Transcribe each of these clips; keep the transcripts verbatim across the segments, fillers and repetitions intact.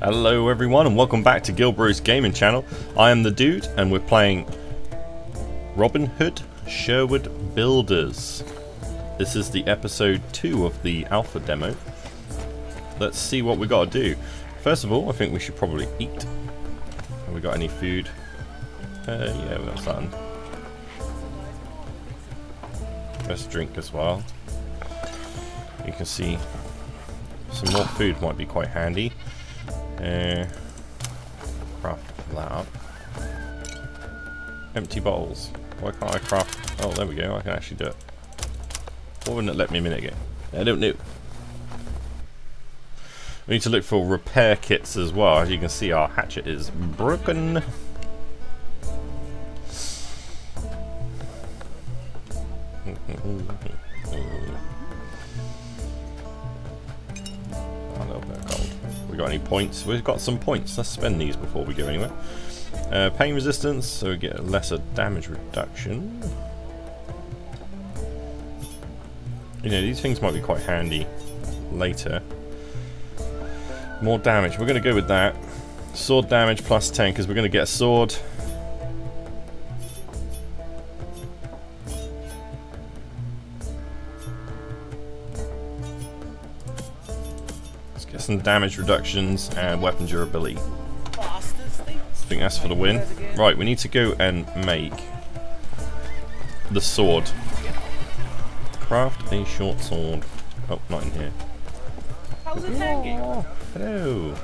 Hello everyone and welcome back to GilBroz Gaming Channel. I am the dude and we're playing Robin Hood Sherwood Builders. This is the episode two of the alpha demo. Let's see what we got to do. First of all, I think we should probably eat. Have we got any food? Uh, yeah, we got something. Let's drink as well. You can see some more food might be quite handy. Uh, craft that up. Empty bottles. Why can't I craft? Oh, there we go. I can actually do it. Why wouldn't it let me a minute ago? I don't know. We need to look for repair kits as well. As you can see, our hatchet is broken. Got any points? We've got some points. Let's spend these before we go anywhere. Uh, pain resistance, so we get lesser damage reduction. You know, these things might be quite handy later. More damage. We're going to go with that. Sword damage plus ten because we're going to get a sword. Some damage reductions and weapon durability. I think that's for the win. Right, we need to go and make the sword. Craft a short sword. Oh, not in here. How's it hanging? Oh, hello.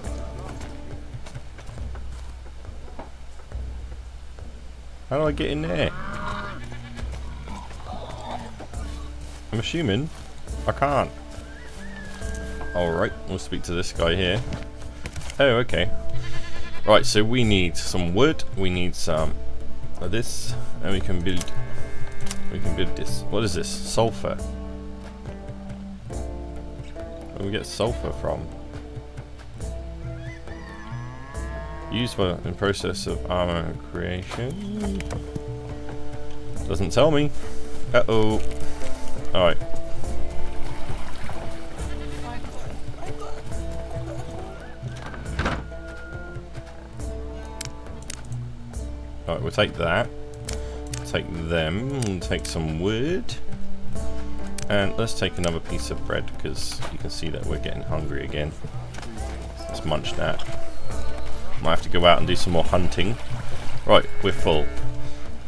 How do I get in there? I'm assuming I can't. Alright, we'll speak to this guy here. Oh, okay. Right, so we need some wood, we need some of this, and we can build we can build this. What is this? Sulfur. Where do we get sulfur from? Used for in process of armor creation. Doesn't tell me. Uh-oh. Alright. Alright, we'll take that, take them, and take some wood, and let's take another piece of bread because you can see that we're getting hungry again. Let's munch that. Might have to go out and do some more hunting. Right, we're full.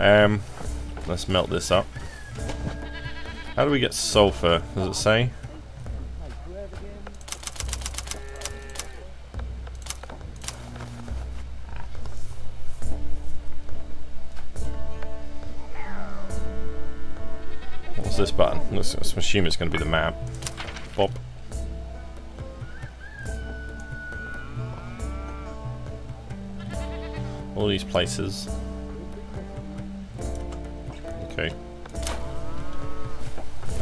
Um, let's melt this up. How do we get sulfur, does it say? This button. Let's, let's assume it's going to be the map. Bop. All these places. Okay.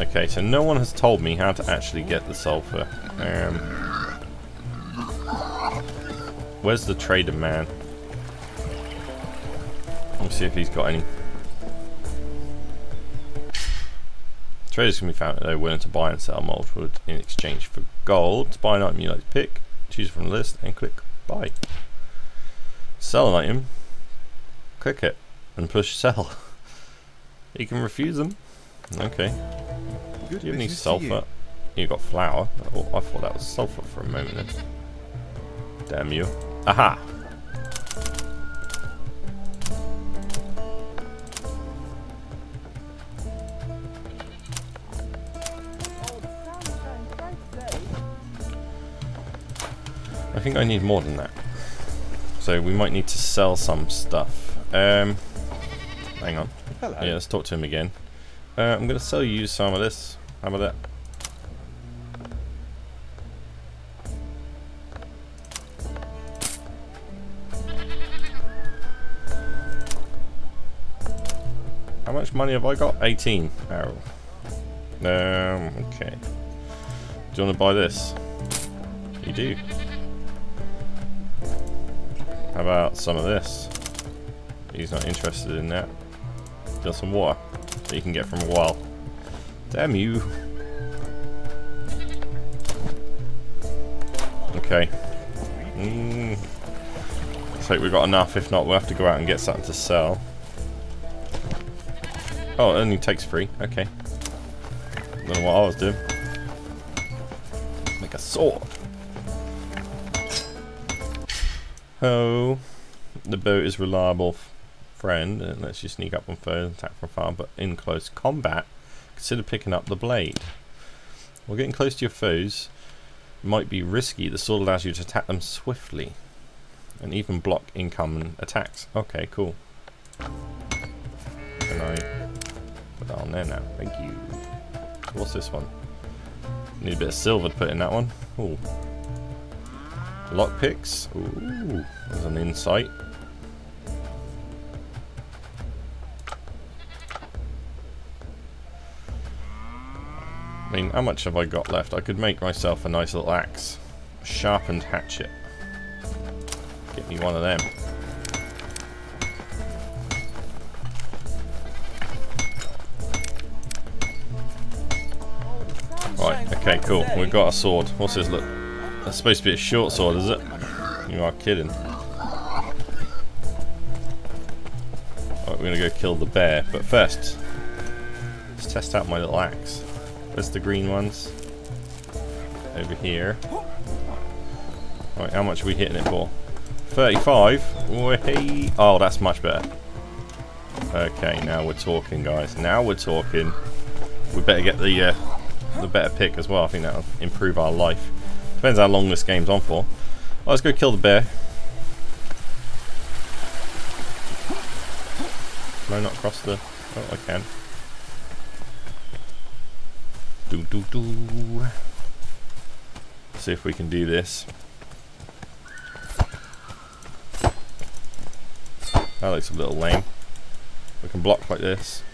Okay, so no one has told me how to actually get the sulfur. Um, where's the trader man? Let's see if he's got any. Traders can be found that they're willing to buy and sell mold wood in exchange for gold. To buy an item you like to pick, choose from the list and click buy. Sell an item, click it and push sell. You can refuse them. Okay. Good. Do you have any sulfur? You. You've got flour. Oh, I thought that was sulfur for a moment then. Damn you. Aha! I think I need more than that, so we might need to sell some stuff. Um, hang on. Hello. Yeah, let's talk to him again. Uh, I'm going to sell you some of this. How about that? How much money have I got? eighteen. Oh. Um, okay. Do you want to buy this? You do. How about some of this? He's not interested in that. Just some water that you can get from a well. Damn you. Okay. Mm. Looks like we've got enough. If not, we'll have to go out and get something to sell. Oh, it only takes three. Okay. Don't know what I was doing. Make a sword. Oh, the boat is reliable friend. It lets you sneak up on foes and attack from far, but in close combat, consider picking up the blade. While getting close to your foes might be risky, the sword allows you to attack them swiftly and even block incoming attacks. Okay, cool. Can I put that on there now? Thank you. What's this one? Need a bit of silver to put in that one. Ooh. Lockpicks. Ooh, there's an insight. I mean, how much have I got left? I could make myself a nice little axe. A sharpened hatchet. Get me one of them. Right, okay, cool. We've got a sword. What's this look? That's supposed to be a short sword, is it? You are kidding. Alright, we're gonna go kill the bear. But first, let's test out my little axe. Where's the green ones? Over here. Alright, how much are we hitting it for? thirty-five? Whee! Oh, that's much better. Okay, now we're talking, guys. Now we're talking. We better get the... Uh, the better pick as well. I think that'll improve our life. Depends how long this game's on for. Right, let's go kill the bear. Can I not cross the... Oh, I can. Do do do. See if we can do this. That looks a little lame. We can block like this.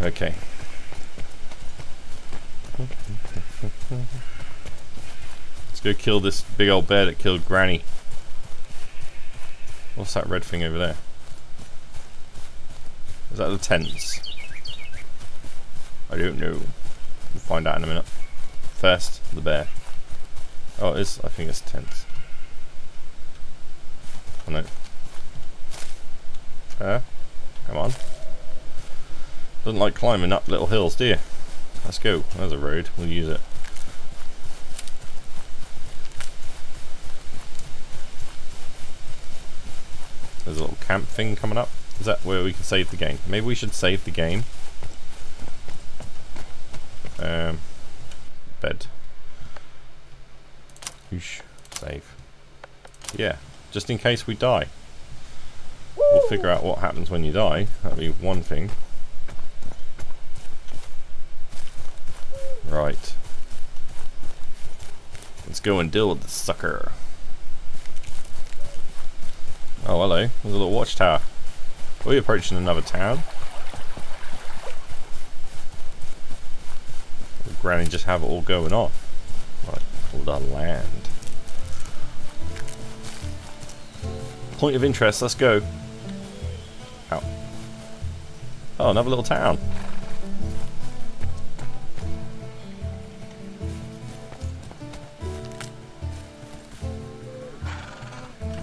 Okay. Let's go kill this big old bear that killed Granny. What's that red thing over there? Is that the tents? I don't know. We'll find out in a minute. First, the bear. Oh, it is. I think it's tents. Oh no. Uh, come on. Doesn't like climbing up little hills, do you? Let's go. There's a road. We'll use it. There's a little camp thing coming up. Is that where we can save the game? Maybe we should save the game. Um, bed. Oosh. Save. Yeah. Just in case we die. Woo! We'll figure out what happens when you die. That'll be one thing. Right. Let's go and deal with the sucker. Oh, hello. There's a little watchtower. Are we approaching another town? Did Granny just have it all going on? Right, all the land. Point of interest, let's go. Ow. Oh, another little town.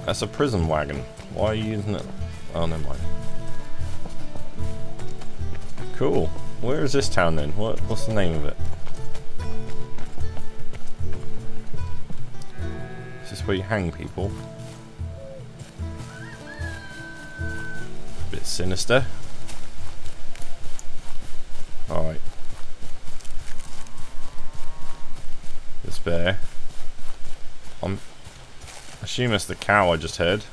That's a prison wagon. Why are you using it? Oh, never mind. Cool. Where is this town then? What? What's the name of it? Is this where you hang people? Bit sinister. Alright. This bear. I'm... I assume it's the cow I just heard.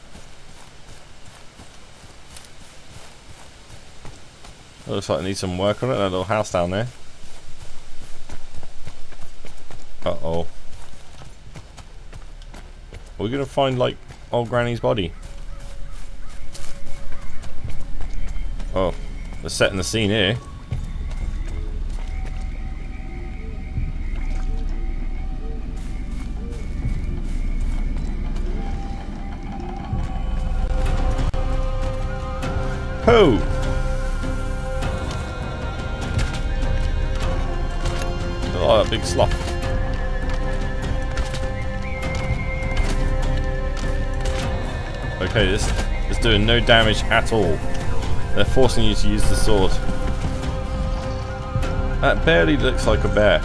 It looks like it needs some work on it, that little house down there. Uh-oh. Are we going to find, like, old Granny's body? Oh, they're setting the scene here. Ho! Oh, that big sloth. Okay, this is doing no damage at all. They're forcing you to use the sword. That barely looks like a bear.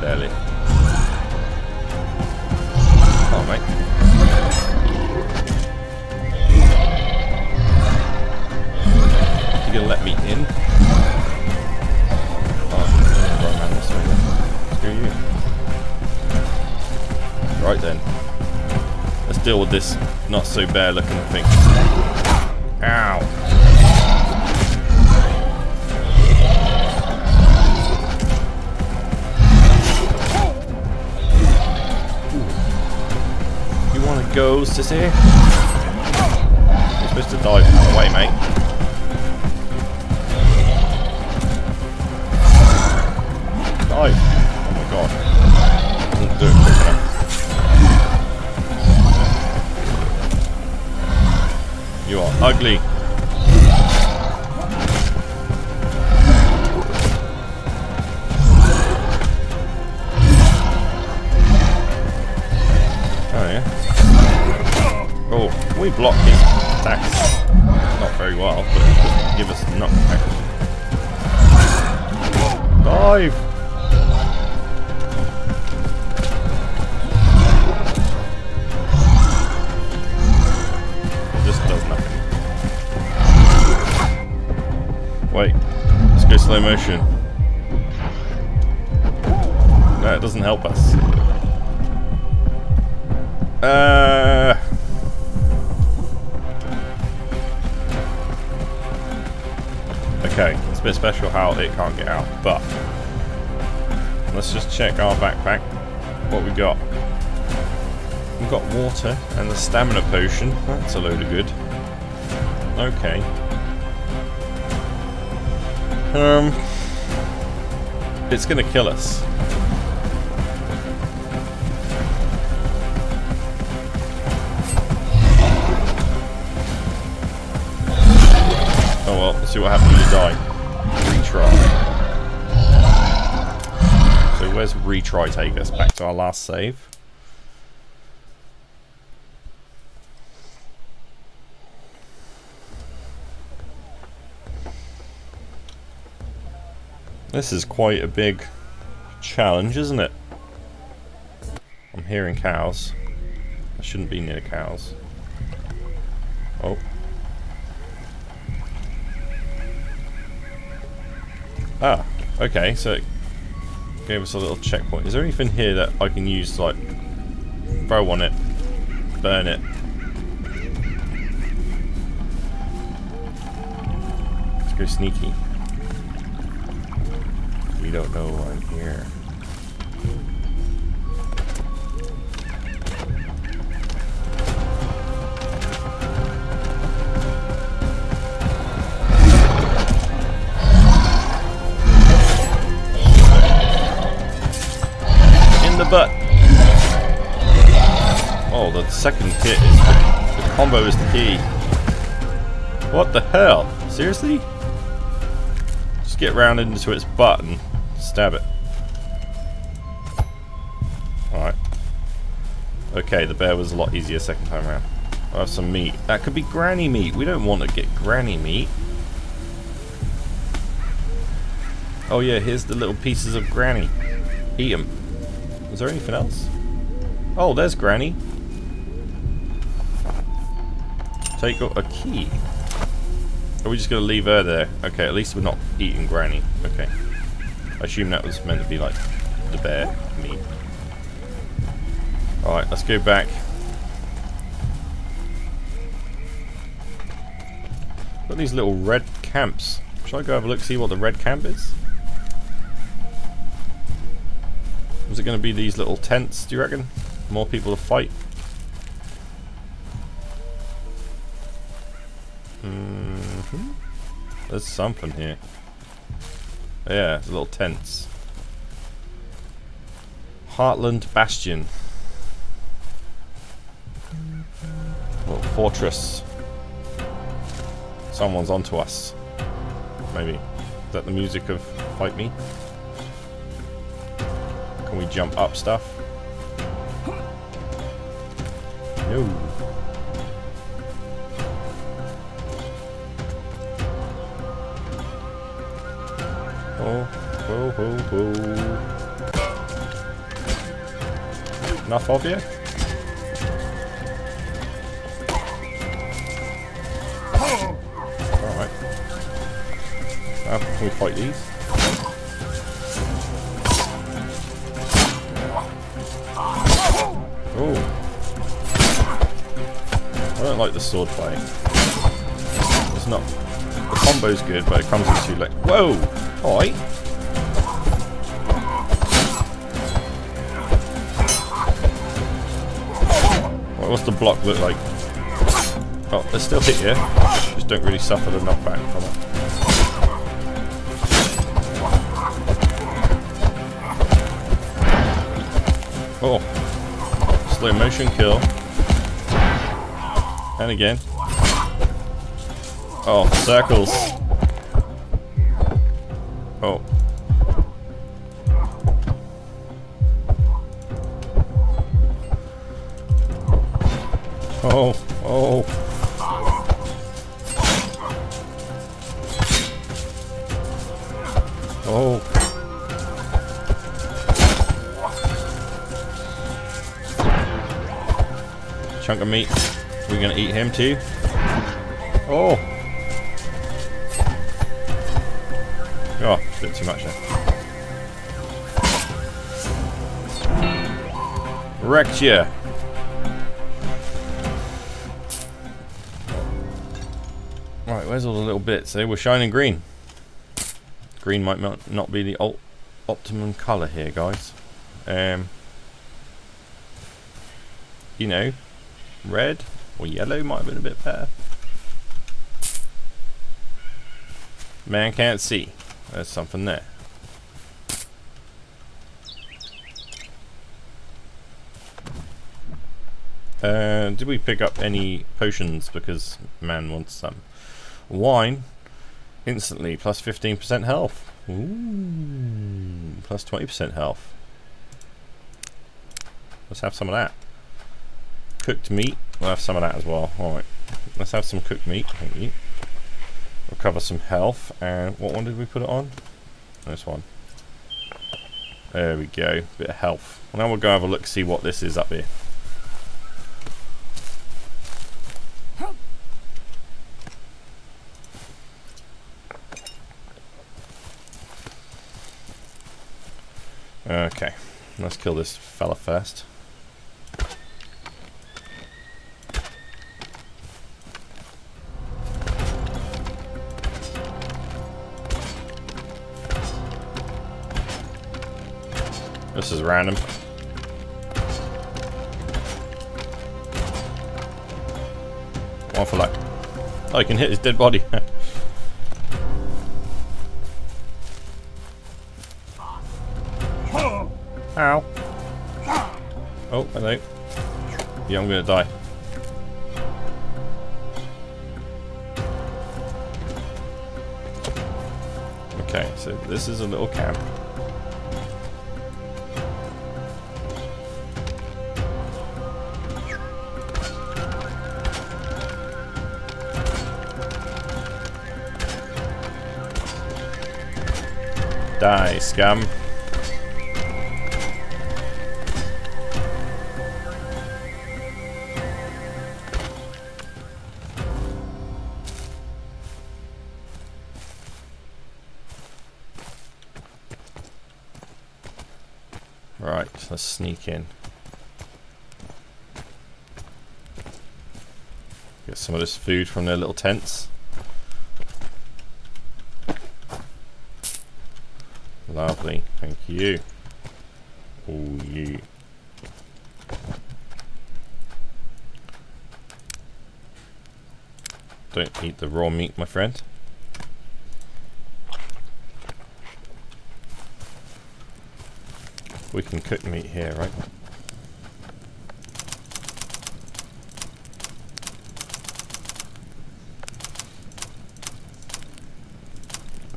Barely. Oh, mate. Gonna let me in? Oh, right, man, screw you. Right then. Let's deal with this not so bear looking thing. Ow! Ooh. You wanna go, sissy? You're supposed to dive from the way, mate. Oh my god. Doesn't do it quick enough. You are ugly. Oh yeah. Oh, we block his attacks not very well, but he doesn't give us a knockback. Dive! Wait, let's go slow motion. No, it doesn't help us. Uh, okay, it's a bit special how it can't get out, but let's just check our backpack. What we got? We've got water and the stamina potion. That's a load of good. Okay. Um, it's gonna kill us. Oh well, let's see what happens when you die. Retry. So where's retry take us? Back to our last save. This is quite a big challenge, isn't it? I'm hearing cows. I shouldn't be near cows. Oh. Ah, okay, so it gave us a little checkpoint. Is there anything here that I can use to, like, throw on it, burn it? Let's go sneaky. You don't know I'm here. In the butt! Oh, the second hit is the, the combo is the key. What the hell? Seriously? Just get round into its butt and stab it. Alright. Okay, the bear was a lot easier second time around. I have some meat. That could be granny meat. We don't want to get granny meat. Oh yeah, here's the little pieces of granny. Eat them. Is there anything else? Oh, there's granny. Take a key. Are we just going to leave her there? Okay, at least we're not eating granny. Okay. I assume that was meant to be like the bear meat. Alright, let's go back. Got these little red camps. Shall I go have a look, see what the red camp is? Was it going to be these little tents, do you reckon? More people to fight? Mm-hmm. There's something here. Yeah, little tents. Heartland Bastion. Little fortress. Someone's onto us. Maybe. Is that the music of Fight Me? Can we jump up stuff? No. Ho, ho, ho, ho. Enough of you? Alright. Now, can we fight these? Oh. I don't like the sword fight. It's not... The combo's good, but it comes in too late. Whoa! Oi! What, what's the block look like? Oh, they still hit you. Just don't really suffer the knockback from it. Oh. Slow motion kill. And again. Oh, circles. Oh. Oh, oh. Oh. Chunk of meat. We're gonna eat him too. Oh. Oh, it's a bit too much now. Wrecked ya! Right, where's all the little bits? They were shining green. Green might not, not be the op optimum colour here, guys. Um, you know, red or yellow might have been a bit better. Man can't see. There's something there. Uh, did we pick up any potions? Because man wants some. Wine. Instantly. Plus fifteen percent health. Ooh. Plus twenty percent health. Let's have some of that. Cooked meat. We'll have some of that as well. Alright. Let's have some cooked meat. Thank you. Recover some health, and what one did we put it on? This one. There we go, bit of health. Well, now we'll go have a look, see what this is up here. Okay, let's kill this fella first. This is random. One for luck. Oh, I can hit his dead body. Ow. Oh, hello. Yeah, I'm gonna die. Okay, so this is a little camp. Die, scum. Right, let's sneak in. Get some of this food from their little tents. Lovely, thank you. Oh, yeah. Don't eat the raw meat, my friend. We can cook meat here, right?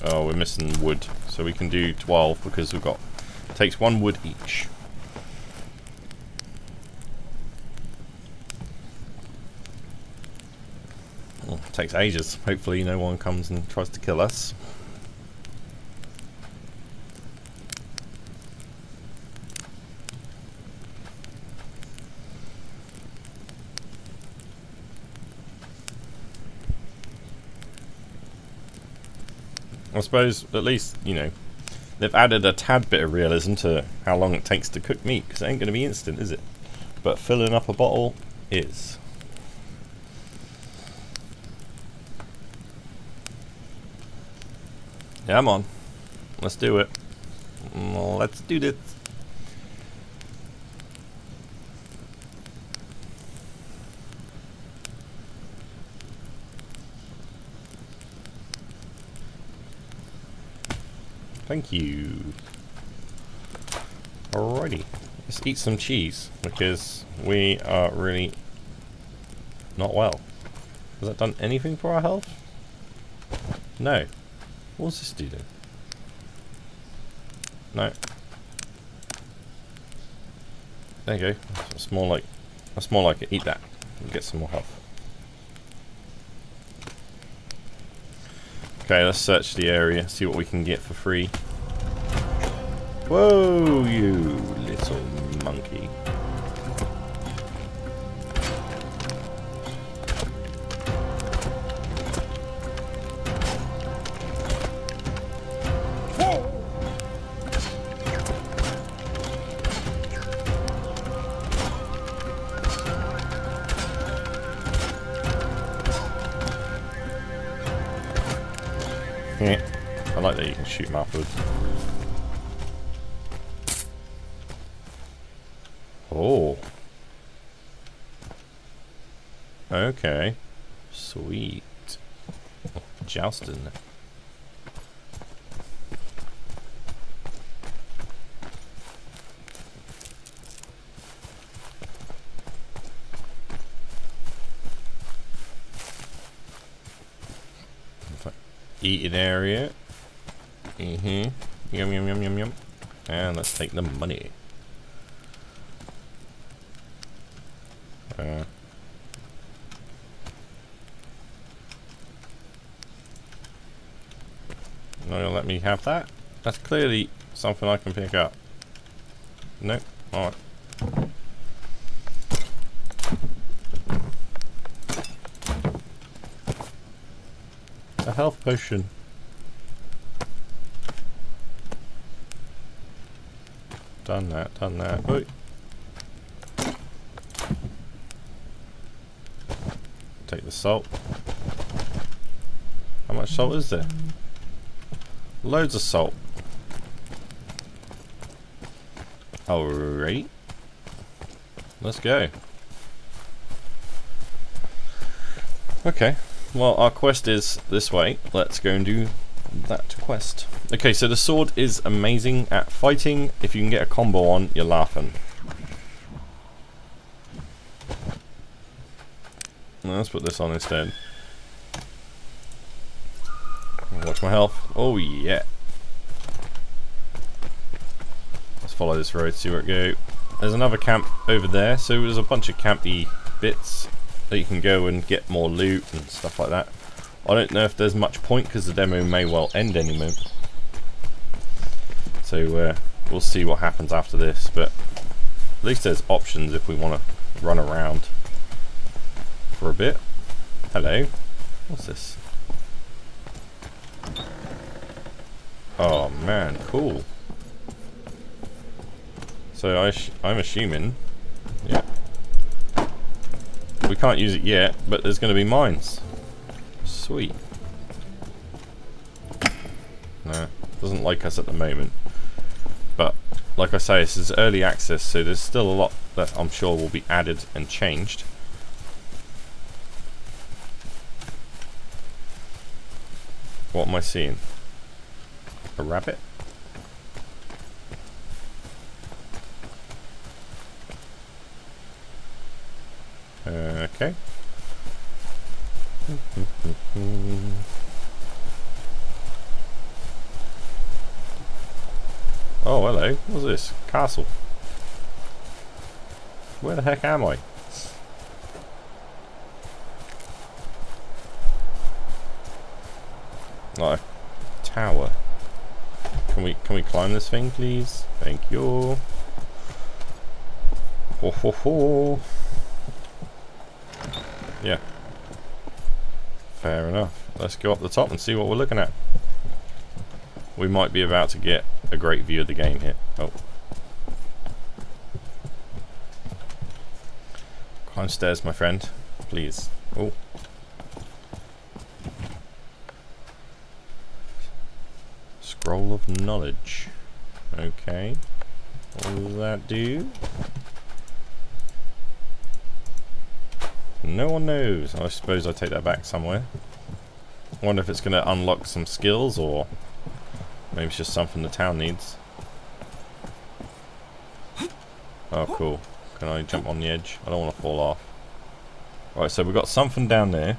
Oh, we're missing wood. So we can do twelve because we've got, it takes one wood each. Well, it takes ages. Hopefully no one comes and tries to kill us. I suppose at least, you know, they've added a tad bit of realism to how long it takes to cook meat, because it ain't going to be instant, is it? But filling up a bottle is. Yeah, I'm on. Let's do it. Let's do this. Thank you. Alrighty, let's eat some cheese because we are really not well. Has that done anything for our health? No. What's this do then? No. There you go. That's more like. That's more like it. Eat that. And get some more health. Okay, let's search the area, see what we can get for free. Whoa, you little monkey. Shoot him upwards. Oh. Okay. Sweet. Jousting. Eating area. Mm-hmm. Yum, yum, yum, yum, yum. And let's take the money. Uh. Not gonna let me have that. That's clearly something I can pick up. Nope. Alright. A health potion. Done that, done that. Ooh. Take the salt. How much salt is there? Loads of salt. Alright. Let's go. Okay. Well, our quest is this way. Let's go and do that quest. Okay, so the sword is amazing at fighting. If you can get a combo on, you're laughing. Let's put this on instead. Watch my health. Oh yeah. Let's follow this road, see where it go. There's another camp over there, so there's a bunch of campy bits that you can go and get more loot and stuff like that. I don't know if there's much point because the demo may well end any moment. So uh, we'll see what happens after this, but at least there's options if we want to run around for a bit. Hello. What's this? Oh man, cool. So I sh I'm assuming, yeah, we can't use it yet, but there's going to be mines. Sweet. Nah, doesn't like us at the moment. But, like I say, this is early access, so there's still a lot that I'm sure will be added and changed. What am I seeing? A rabbit? Uh, okay. Oh, hello. What's this? Castle. Where the heck am I? Like a tower. Can we can we climb this thing, please? Thank you. Ho ho ho. Yeah. Fair enough. Let's go up the top and see what we're looking at. we might be about to get a great view of the game here. Oh. Climb stairs, my friend, please. Oh. Scroll of knowledge. Okay. What does that do? No one knows. I suppose I take that back somewhere. I wonder if it's going to unlock some skills, or maybe it's just something the town needs. Oh, cool. Can I jump on the edge? I don't want to fall off. Right, so we've got something down there.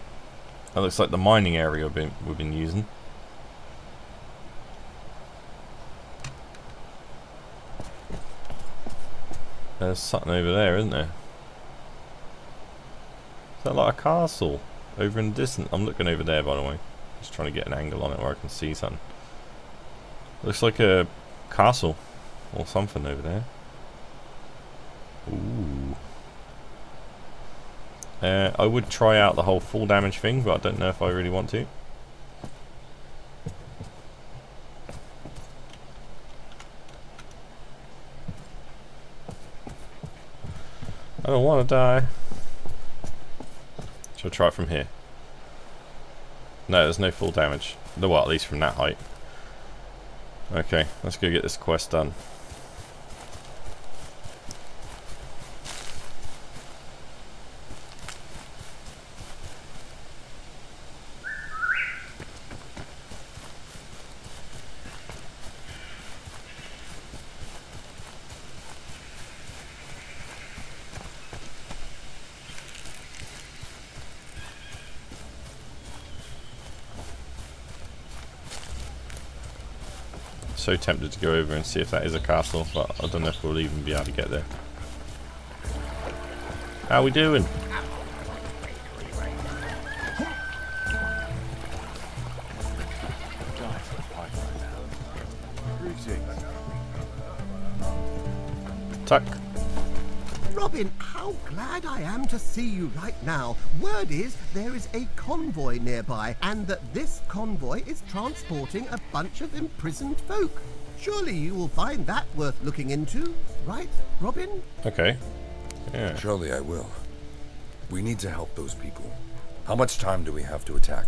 That looks like the mining area we've been, we've been using. There's something over there, isn't there? Is that like a castle? Over in the distance. I'm looking over there, by the way. Just trying to get an angle on it where I can see something. Looks like a castle or something over there. Ooh. Uh, I would try out the whole full damage thing, but I don't know if I really want to. I don't want to die. Shall I try it from here? No, there's no full damage. No, well, at least from that height. Okay, let's go get this quest done. So tempted to go over and see if that is a castle, but I don't know if we'll even be able to get there. How we doing? Tuck. Robin, how glad I am to see you right now. Word is there is a convoy nearby, and that this convoy is transporting a bunch of imprisoned folk. Surely you will find that worth looking into, right, Robin? Okay. Yeah. Surely I will. We need to help those people. How much time do we have to attack?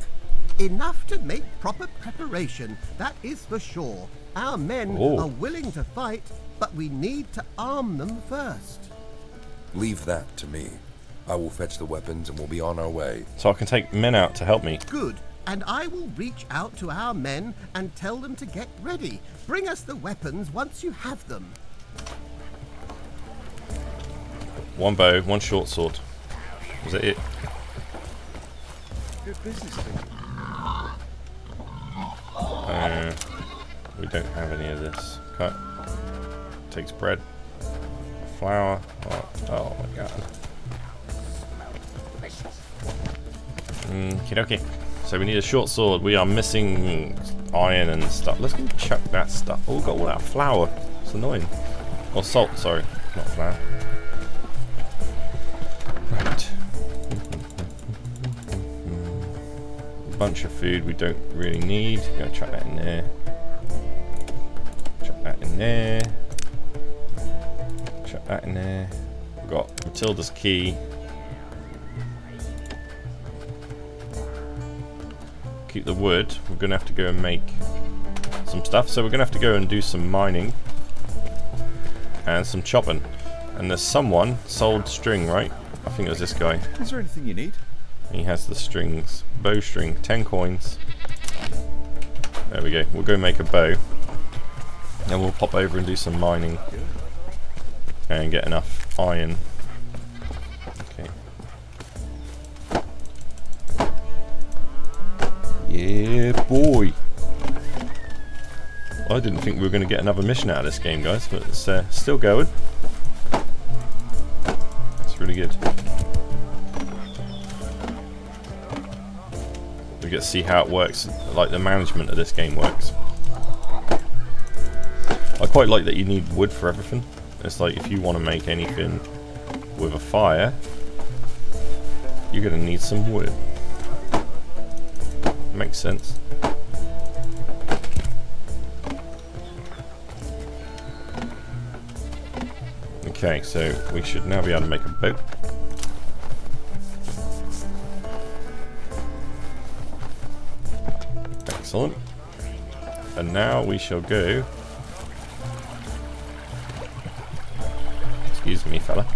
Enough to make proper preparation, that is for sure. Our men oh. are willing to fight, but we need to arm them first. Leave that to me. I will fetch the weapons and we'll be on our way. So I can take men out to help me. Good. And I will reach out to our men and tell them to get ready. Bring us the weapons once you have them. One bow, one short sword. Is that it? Good business thing. Uh, we don't have any of this. Cut. Takes bread. Flour. Oh, oh my god. Mm, okay. So we need a short sword. We are missing iron and stuff. Let's go chuck that stuff. Oh, we've got all that flour. It's annoying. Or salt, sorry. Not flour. Right. A bunch of food we don't really need. We're gonna chuck that in there. Chuck that in there. Check that in there. We've got Matilda's key. Keep the wood. We're going to have to go and make some stuff. So we're going to have to go and do some mining. And some chopping. And there's someone sold string, right? I think it was this guy. Is there anything you need? He has the strings. Bow string. Ten coins. There we go. We'll go make a bow. And we'll pop over and do some mining. And get enough iron. Okay. Yeah, boy. Well, I didn't think we were going to get another mission out of this game, guys, but it's uh, still going. That's really good. We get to see how it works, like the management of this game works. I quite like that you need wood for everything. It's like if you want to make anything with a fire, you're going to need some wood. Makes sense. Okay, so we should now be able to make a boat. Excellent. And now we shall go. Excuse me, fella.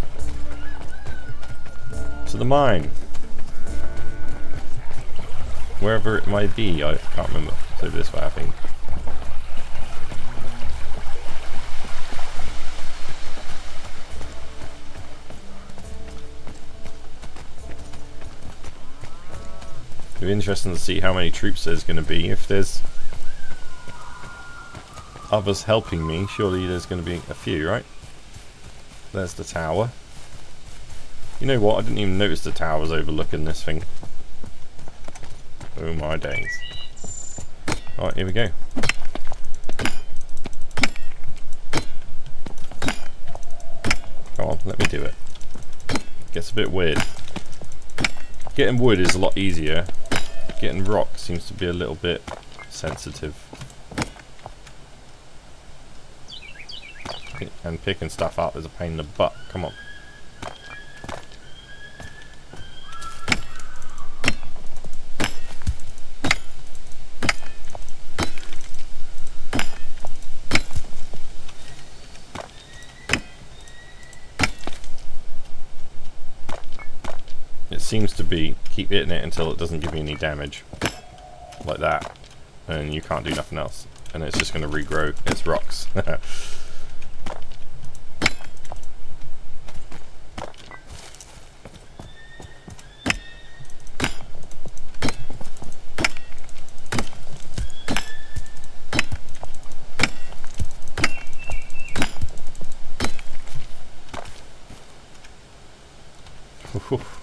To the mine. Wherever it might be, I can't remember. So this way, I think. It'll be interesting to see how many troops there's going to be. If there's others helping me, surely there's going to be a few, right? There's the tower. You know what? I didn't even notice the tower was overlooking this thing. Oh my days. Alright, here we go. Come on, let me do it. Gets a bit weird. Getting wood is a lot easier. Getting rock seems to be a little bit sensitive. And picking stuff up is a pain in the butt. Come on. Seems to be keep hitting it until it doesn't give me any damage, like that, and you can't do nothing else, and it's just going to regrow its rocks.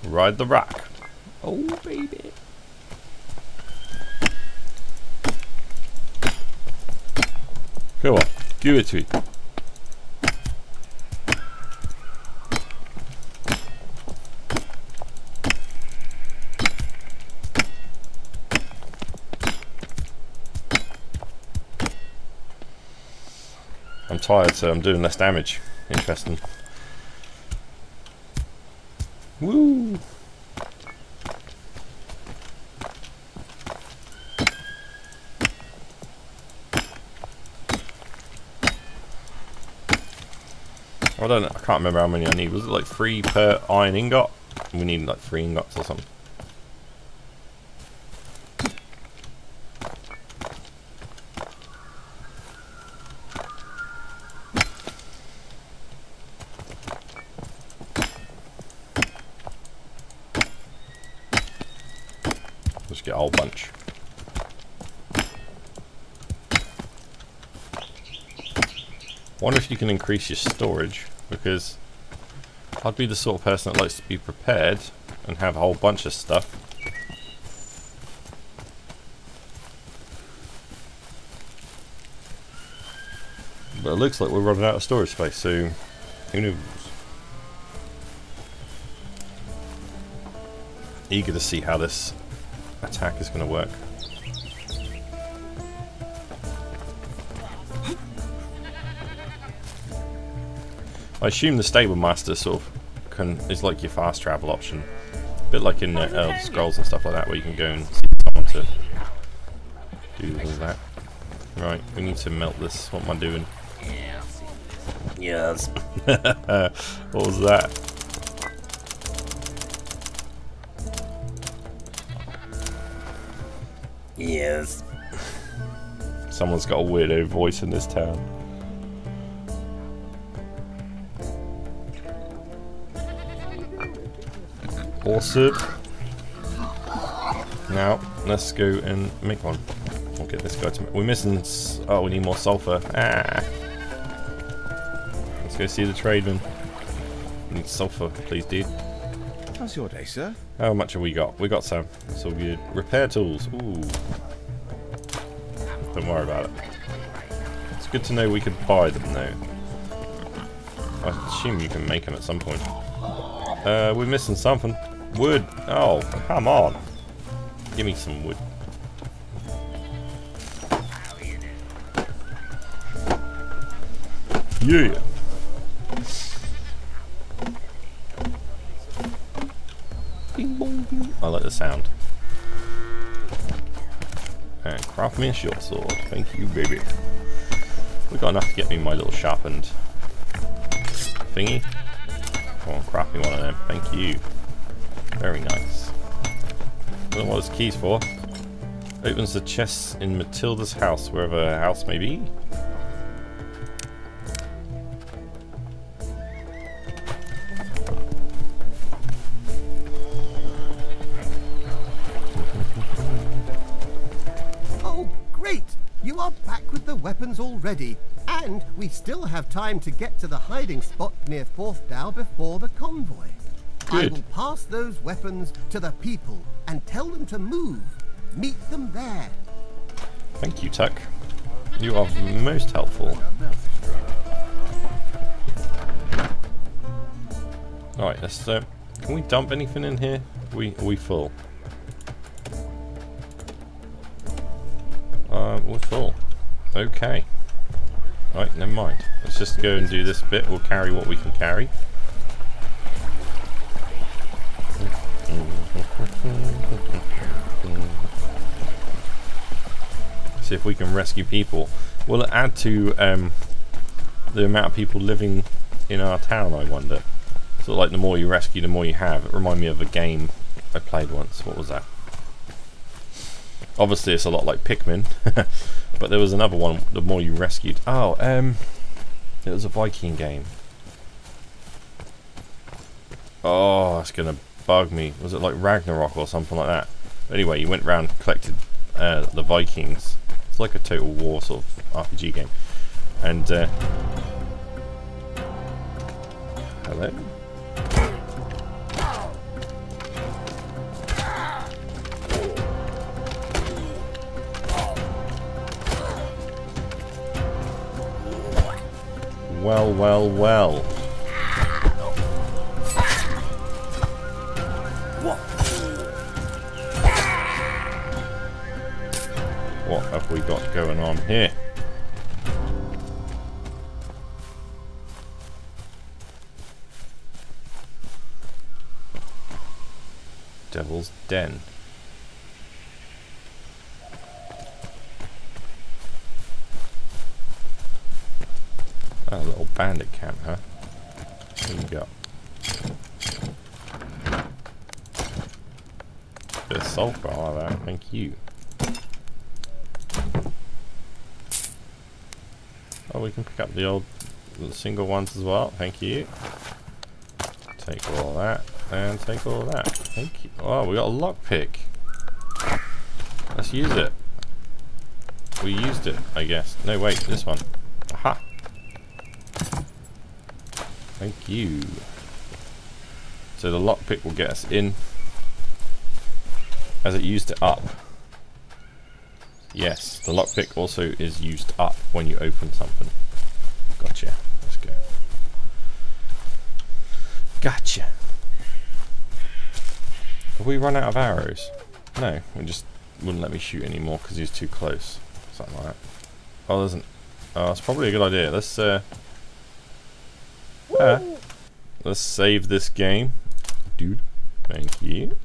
Ride the rock. Oh, baby. Come on, give it to me. I'm tired, so I'm doing less damage. Interesting. Woo! I don't know, I can't remember how many I need. Was it like three per iron ingot? We need like three ingots or something. Get a whole bunch. Wonder if you can increase your storage, because I'd be the sort of person that likes to be prepared and have a whole bunch of stuff. But it looks like we're running out of storage space, so who knows? Eager to see how this attack is going to work. I assume the stable master sort of can is like your fast travel option, a bit like in uh, Elder Scrolls and stuff like that, where you can go and see someone to do all that. Right, we need to melt this. What am I doing? Yes. What was that? Yes. Someone's got a weirdo voice in this town. Awesome. Now, let's go and make one. We'll get this guy to make. We're missing. S oh, we need more sulfur. Ah. Let's go see the trademan. We need sulfur, please, dude. How's your day, sir? How much have we got? We got some. So good. Repair tools. Ooh. Don't worry about it. It's good to know we could buy them though. I assume you can make them at some point. Uh, we're missing something. Wood. Oh, come on. Give me some wood. Yeah. the sound. And craft me a short sword. Thank you, baby. We got enough to get me my little sharpened thingy. Come on, craft me one of them. Thank you. Very nice. I don't know what this key's for. Opens the chests in Matilda's house, wherever her house may be. Already, and we still have time to get to the hiding spot near Forthdow before the convoy. Good. I will pass those weapons to the people and tell them to move. Meet them there. Thank you, Tuck. You are most helpful. All right, let's. Uh, can we dump anything in here? We are we full? Um, we're full. Okay. Right, never mind. Let's just go and do this bit. We'll carry what we can carry. See if we can rescue people. Will it add to um, the amount of people living in our town, I wonder? Sort of like the more you rescue, the more you have. It reminds me of a game I played once. What was that? Obviously, it's a lot like Pikmin. But there was another one, the more you rescued. Oh, um, it was a Viking game. Oh, that's going to bug me. Was it like Ragnarok or something like that? But anyway, you went round and collected uh, the Vikings. It's like a Total War sort of R P G game. And, uh... hello? Well, well, well. What? What have we got going on here? Devil's Den. A little bandit camp, huh? What do you got? Bit of salt bar like that, thank you. Oh, we can pick up the old single ones as well, thank you. Take all that, and take all that, thank you. Oh, we got a lockpick. Let's use it. We used it, I guess. No, wait, this one. Aha! Thank you. So the lockpick will get us in as it used it up. Yes, the lockpick also is used up when you open something. Gotcha. Let's go. Gotcha. Have we run out of arrows? No, it just wouldn't let me shoot anymore because he's too close. Something like that. Oh, there's an. Oh, that's probably a good idea. Let's. Uh, Uh, let's save this game, dude. Thank you.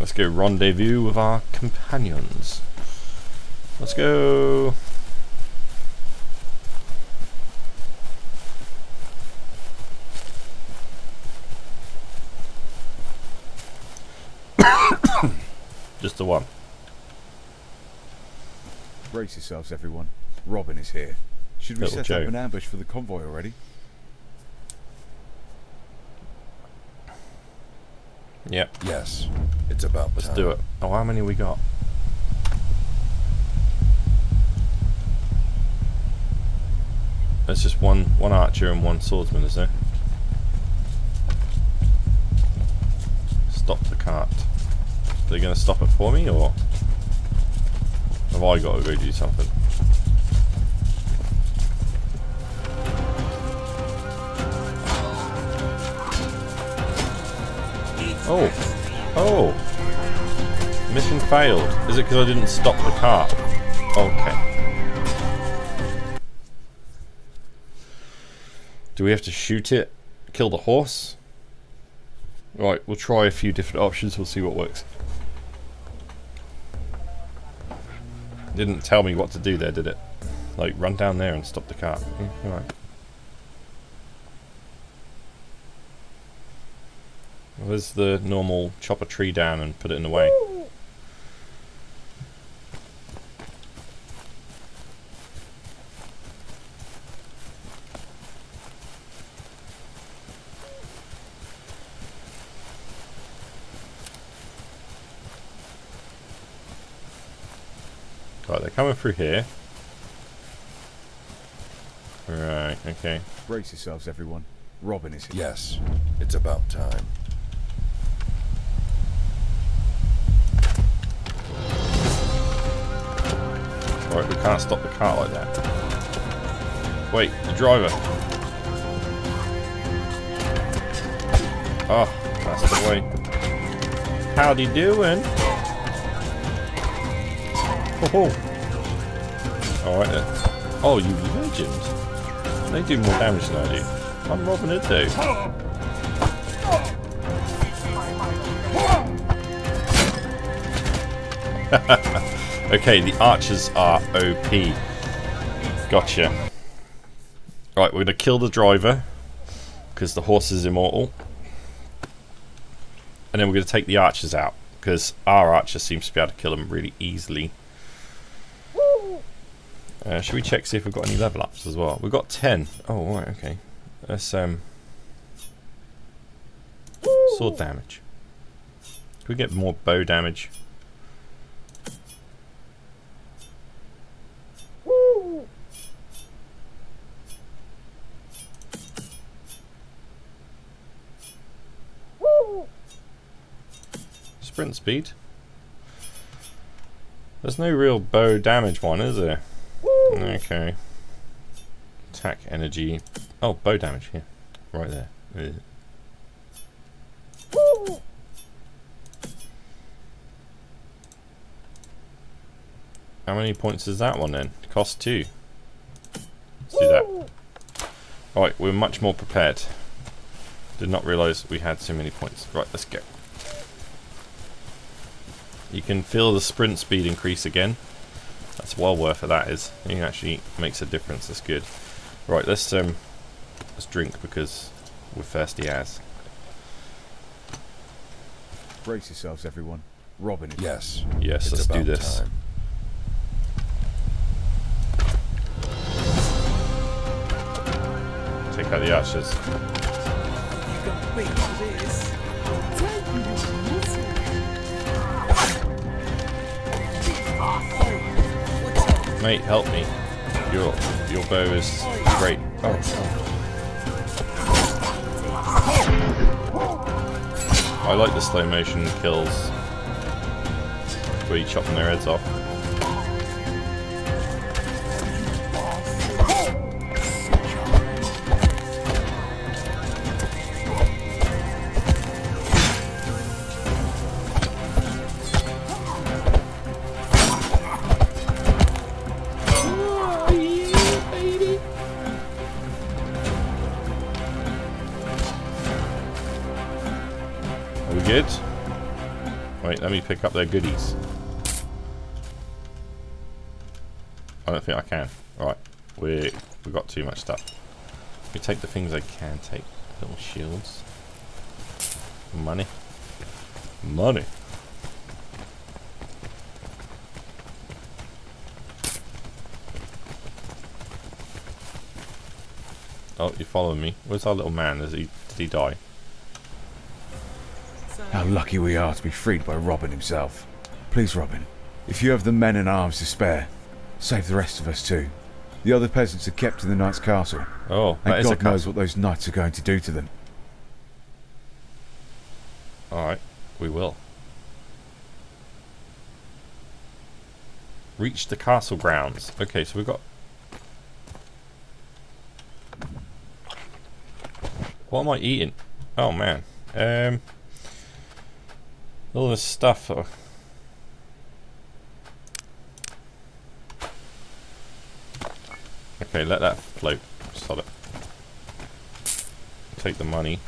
Let's go rendezvous with our companions. Let's go. Just the one. Brace yourselves, everyone. Robin is here. Should we Little set Joe. up an ambush for the convoy already? Yep. Yes. It's about Let's time. do it. Oh, how many we got? That's just one one archer and one swordsman, is there? Stop the cart. Are they going to stop it for me, or have I got to go do something? Oh, oh, mission failed. Is it because I didn't stop the car? Okay. Do we have to shoot it? Kill the horse? Right, we'll try a few different options, we'll see what works. Didn't tell me what to do there, did it? Like, run down there and stop the car. Mm, alright. Where's the normal chop a tree down and put it in the way? Right, they're coming through here. Right, okay. Brace yourselves, everyone. Robin is here. Yes, it's about time. Right, we can't stop the car like that. Wait, the driver. Oh, that's the way. Howdy doing? Oh, alright then. Oh, you legends. They do more damage than I do. I'm robbing it though. Okay, the archers are O P. Gotcha. Right, we're going to kill the driver, because the horse is immortal. And then we're going to take the archers out, because our archer seems to be able to kill them really easily. Uh, should we check see if we've got any level ups as well? We've got ten. Oh, alright, okay. That's um, sword damage. Can we get more bow damage? Sprint speed. There's no real bow damage one, is there? Okay. Attack energy. Oh, bow damage here. Yeah. Right there. Yeah. How many points is that one then? Cost two. Let's do that. Alright, we're much more prepared. Did not realise we had so many points. Right, let's go. You can feel the sprint speed increase again. That's well worth it, that is. It actually makes a difference, that's good. Right, let's um let's drink because we're thirsty as. Brace yourselves everyone. Robin is Yes. Yes, let's do this. Time. Take out the archers. You gotta wait for this. Mate, help me. Your your bow is great. Oh. I like the slow motion kills where you chop their heads off. Good. Wait, let me pick up their goodies. I don't think I can. Alright, we we got too much stuff. We take the things I can take. Little shields. Money. Money. Oh, you're following me. Where's our little man? Does he did he die? How lucky we are to be freed by Robin himself. Please, Robin, if you have the men and arms to spare, save the rest of us too. The other peasants are kept in the knight's castle. Oh, and God knows what those knights are going to do to them. Alright, we will. Reach the castle grounds. Okay, so we've got... What am I eating? Oh, man. Um... All this stuff. Oh. Okay, let that float. Sod it. Take the money.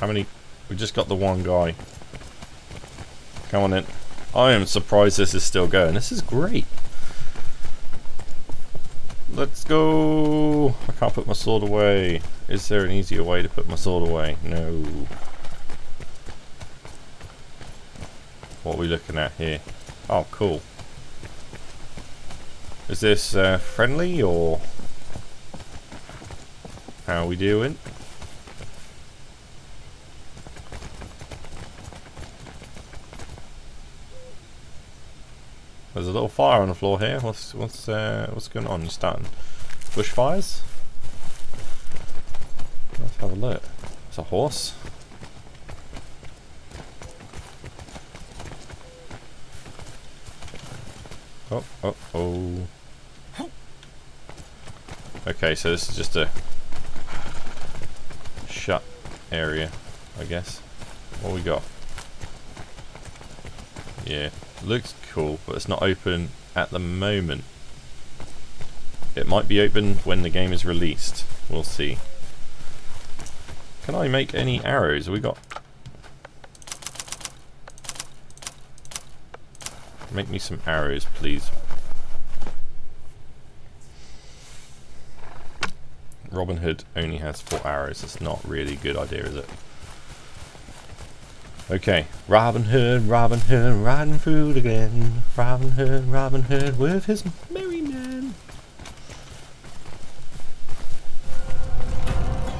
How many? We just got the one guy. Come on in. I am surprised this is still going. This is great. Let's go. I can't put my sword away. Is there an easier way to put my sword away? No. What are we looking at here? Oh, cool. Is this uh, friendly or how are we doing? There's a little fire on the floor here. What's what's uh, what's going on? You're starting bushfires? Let's have a look. It's a horse. Oh oh oh. Okay, so this is just a shut area, I guess. What we got? Yeah. Looks cool, but it's not open at the moment. It might be open when the game is released. We'll see. Can I make any arrows? We got. Make me some arrows, please. Robin Hood only has four arrows. It's not really a good idea, is it? Okay, Robin Hood, Robin Hood, riding through the glen. Robin Hood, Robin Hood, with his merry men.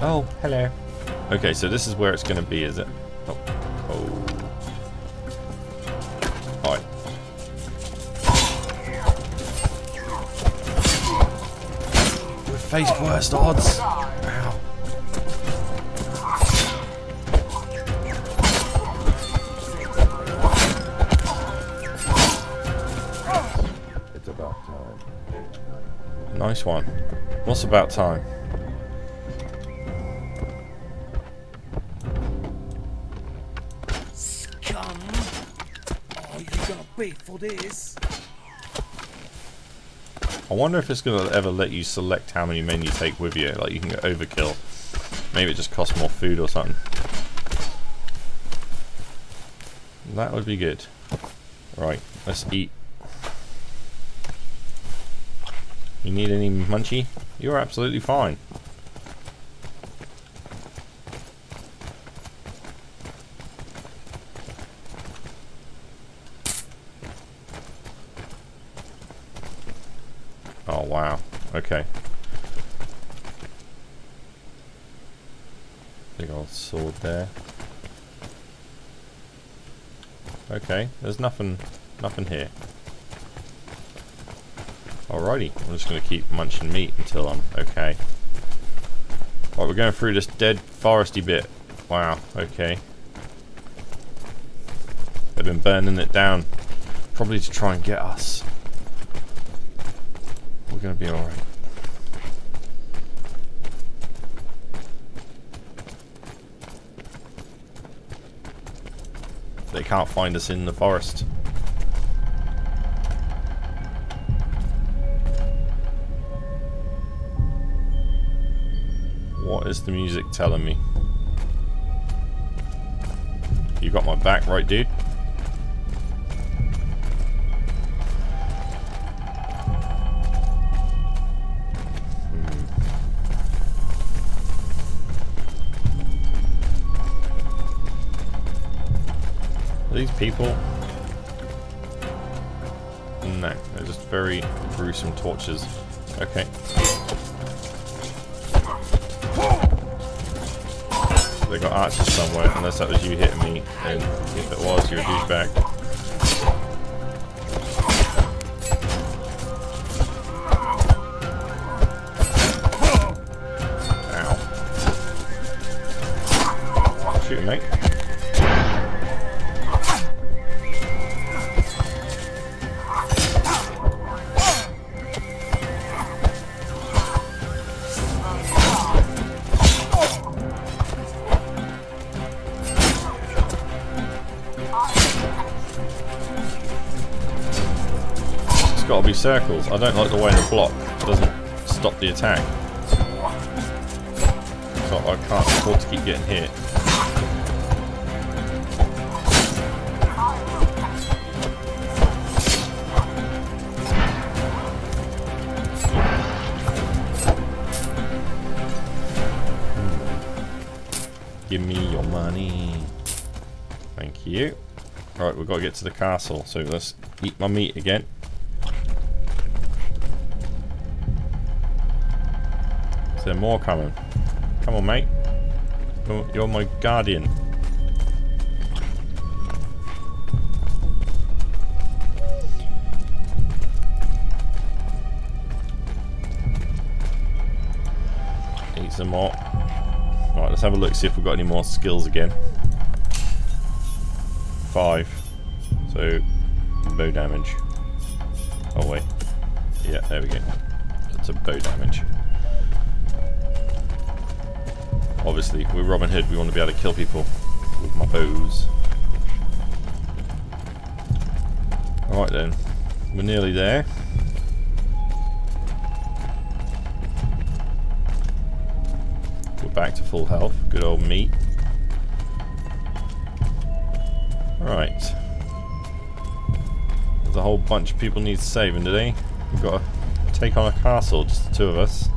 Oh, hello. Okay, so this is where it's going to be, is it? Oh, oh. All right. We faced worst odds. Ow. Nice one. What's about time? Scum! Are you gonna pay for this? I wonder if it's gonna ever let you select how many men you take with you. Like you can go overkill. Maybe it just costs more food or something. That would be good. Right, let's eat. You need any munchie? You're absolutely fine. Oh wow, okay. Big old sword there. Okay, there's nothing, nothing here. Alrighty, I'm just going to keep munching meat until I'm okay. Alright, we're going through this dead foresty bit. Wow, okay. They've been burning it down, probably to try and get us. We're going to be alright. They can't find us in the forest. What is the music telling me? You got my back, right, dude? Hmm. Are these people? No, they're just very gruesome torches. Okay. They got archers somewhere, unless that was you hitting me, and if it was, you're a douchebag. Ow. Shoot him, mate. Gotta be circles. I don't like the way the block doesn't stop the attack. So I can't afford to keep getting hit. Thank you. Right, we've got to get to the castle, so let's eat my meat again. Is there more coming? Come on, mate. You're, you're my guardian. Eat some more. Right, let's have a look, see if we've got any more skills again. Five. So, bow damage. Oh, wait. Yeah, there we go. That's a bow damage. Obviously, we're Robin Hood, we want to be able to kill people with my bows. Alright then, we're nearly there. We're back to full health, good old meat. Alright. There's a whole bunch of people need saving today. We've got to take on a castle, just the two of us.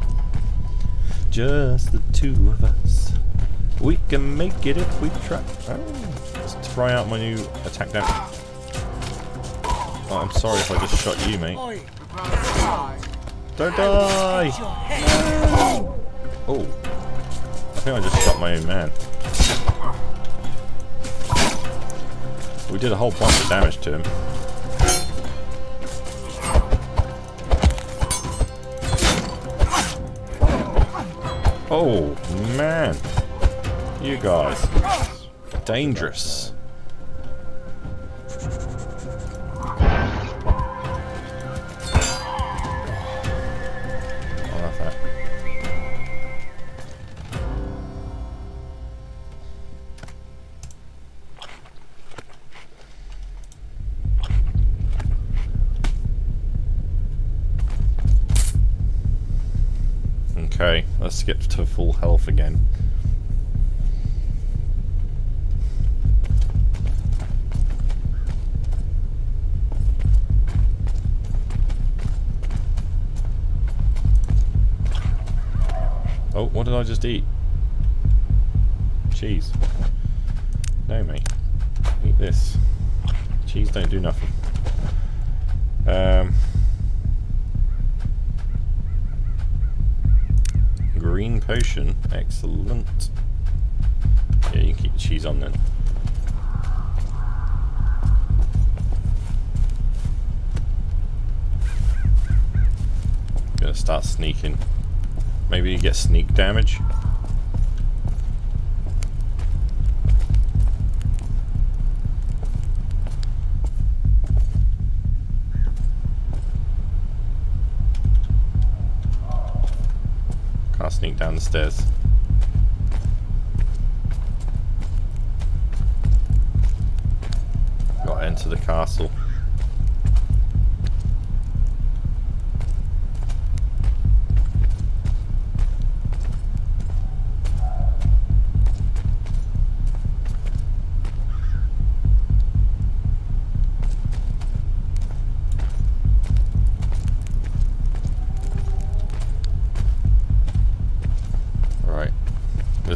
Just the two of us. We can make it if we try. Oh, let's try out my new attack damage. Oh, I'm sorry if I just shot you, mate. Don't die! No! Oh. I think I just shot my own man. We did a whole bunch of damage to him. Oh, man. You guys. Dangerous. I love that. Okay, let's skip to full health again. Oh, what did I just eat? Cheese. No, mate. Eat this. Cheese don't do nothing. Um... Green potion, excellent. Yeah, you can keep the cheese on then. I'm gonna start sneaking. Maybe you get sneak damage. Sneak down the stairs. Gotta enter the castle.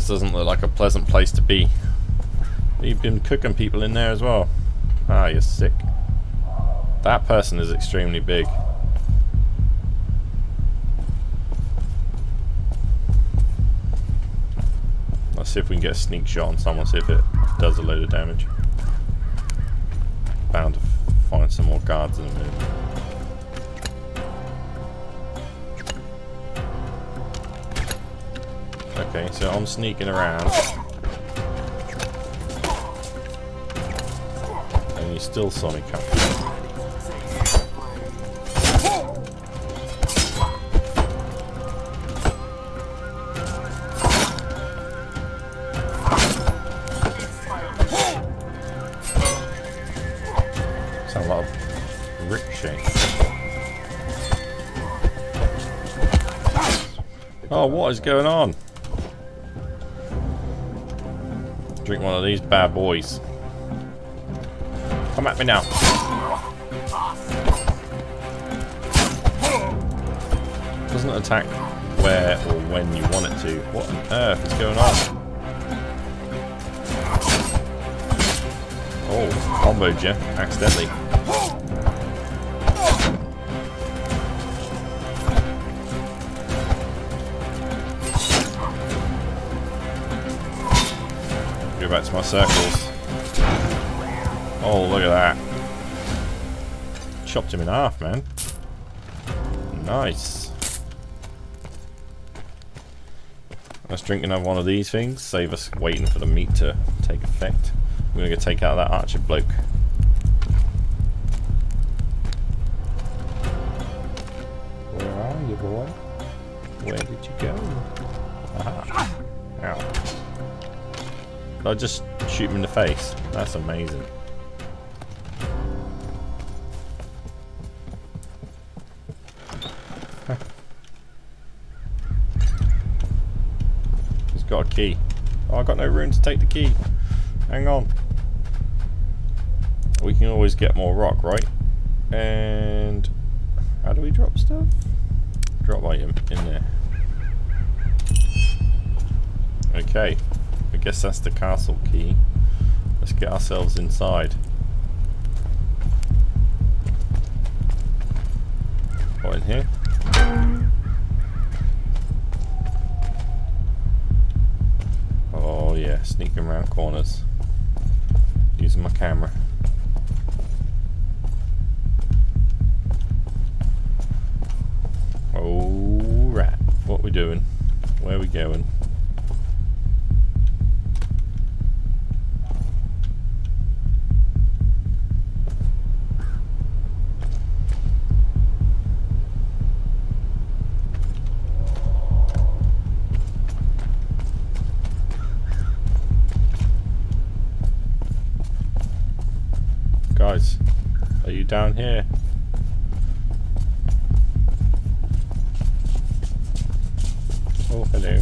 Doesn't look like a pleasant place to be. You've been cooking people in there as well. Ah, you're sick. That person is extremely big. Let's see if we can get a sneak shot on someone, see if it does a load of damage. Bound to find some more guards in a minute. Okay, so I'm sneaking around. And you still saw me coming. It's a lot of ricochet. Oh, what is going on? Drink one of these bad boys. Come at me now. It doesn't attack where or when you want it to. What on earth is going on? Oh, comboed you accidentally. Go back to my circles. Oh, look at that. Chopped him in half, man. Nice. Let's drink another one of these things, save us waiting for the meat to take effect. We're gonna go take out that archer bloke. Where are you, boy? Where did you go? Aha. Ow. Did I just shoot him in the face? That's amazing. Got a key. Oh, I got no room to take the key. Hang on. We can always get more rock, right? And how do we drop stuff? Drop item in there. Okay. I guess that's the castle key. Let's get ourselves inside. What in here? Yeah, sneaking around corners. Using my camera. Alright, what we doing? Where we going? Are you down here? Oh, hello.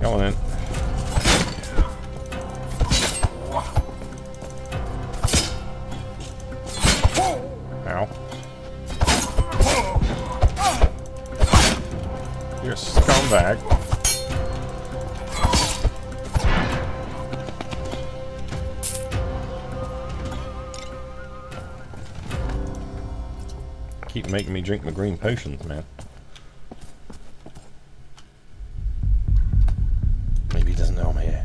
Come on in. Ow. You're a scumbag. Keep making me drink my green potions, man. Maybe he doesn't know I'm here.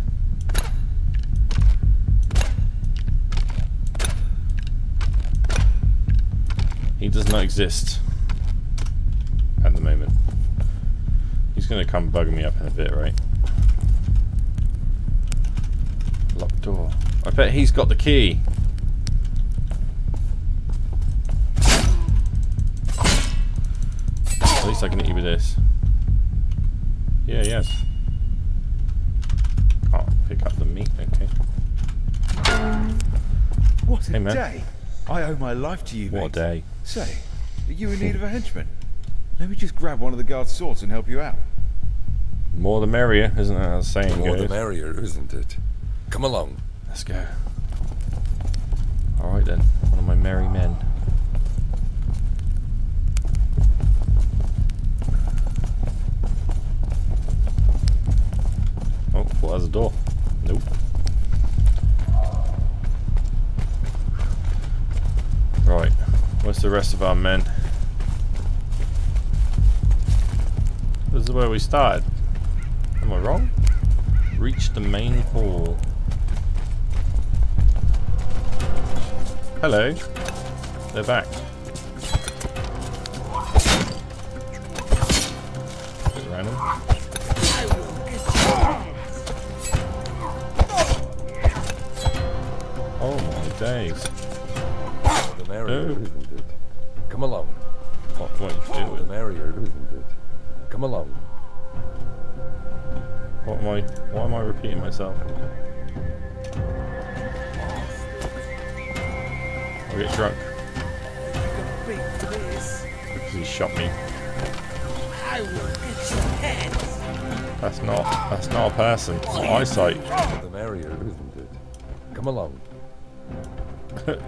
He does not exist at the moment. He's gonna come bugging me up in a bit, right? Locked door. I bet he's got the key. I can hit you with this. Yeah, yes. Can't pick up the meat, okay. What a hey, day! I owe my life to you, mate. What a day. Say, are you in need of a henchman? Let me just grab one of the guard's swords and help you out. More the merrier, isn't that how the saying goes? More the merrier, isn't it? Come along. Let's go. Alright then, one of my merry men. Well, there's a door. Nope. Right. Where's the rest of our men? This is where we started. Am I wrong? Reach the main hall. Hello. They're back. Bit random. Days. The merrier, oh. Isn't it? Come along. What what you doing? The merrier, isn't it? Come along. What am I? Why am I repeating myself? I'll get drunk. Because he shot me. I will get your head. That's not. That's not a person. It's eyesight. The merrier, isn't it? Come along.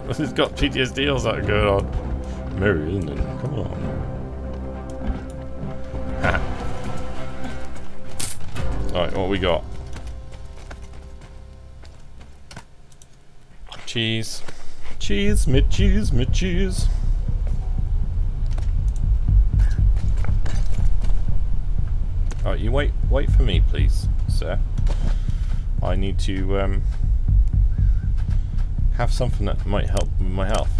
It's got P T S D or something going on. Merry, isn't it? Come on. Right, what we got? Cheese. Cheese, me cheese, me cheese. Alright, you wait wait for me please, sir. I need to um have something that might help with my health.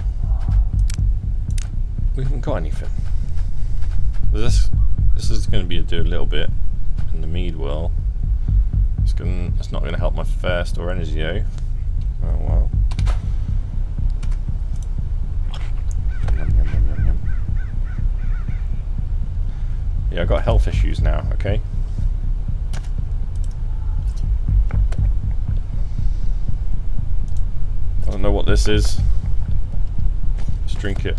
We haven't got anything. This this is gonna be a do a little bit in the mead well. It's gonna it's not gonna help my thirst or energy though. Oh well. Yeah, I've got health issues now, okay? I don't know what this is. Let's drink it.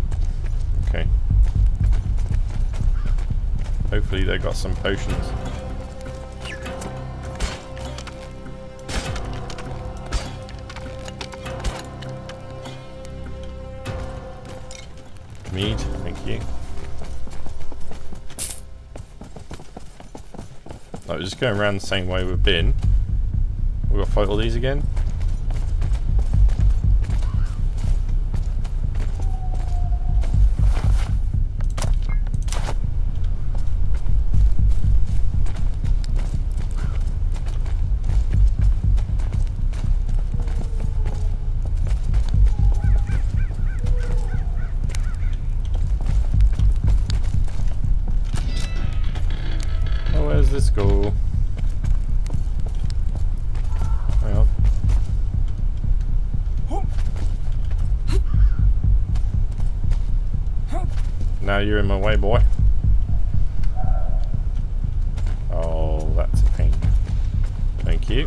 Okay. Hopefully they got some potions. Mead, thank you. Like, we're just going around the same way we've been. We've got to fight all these again. You're in my way, boy. Oh, that's a pain. Thank you.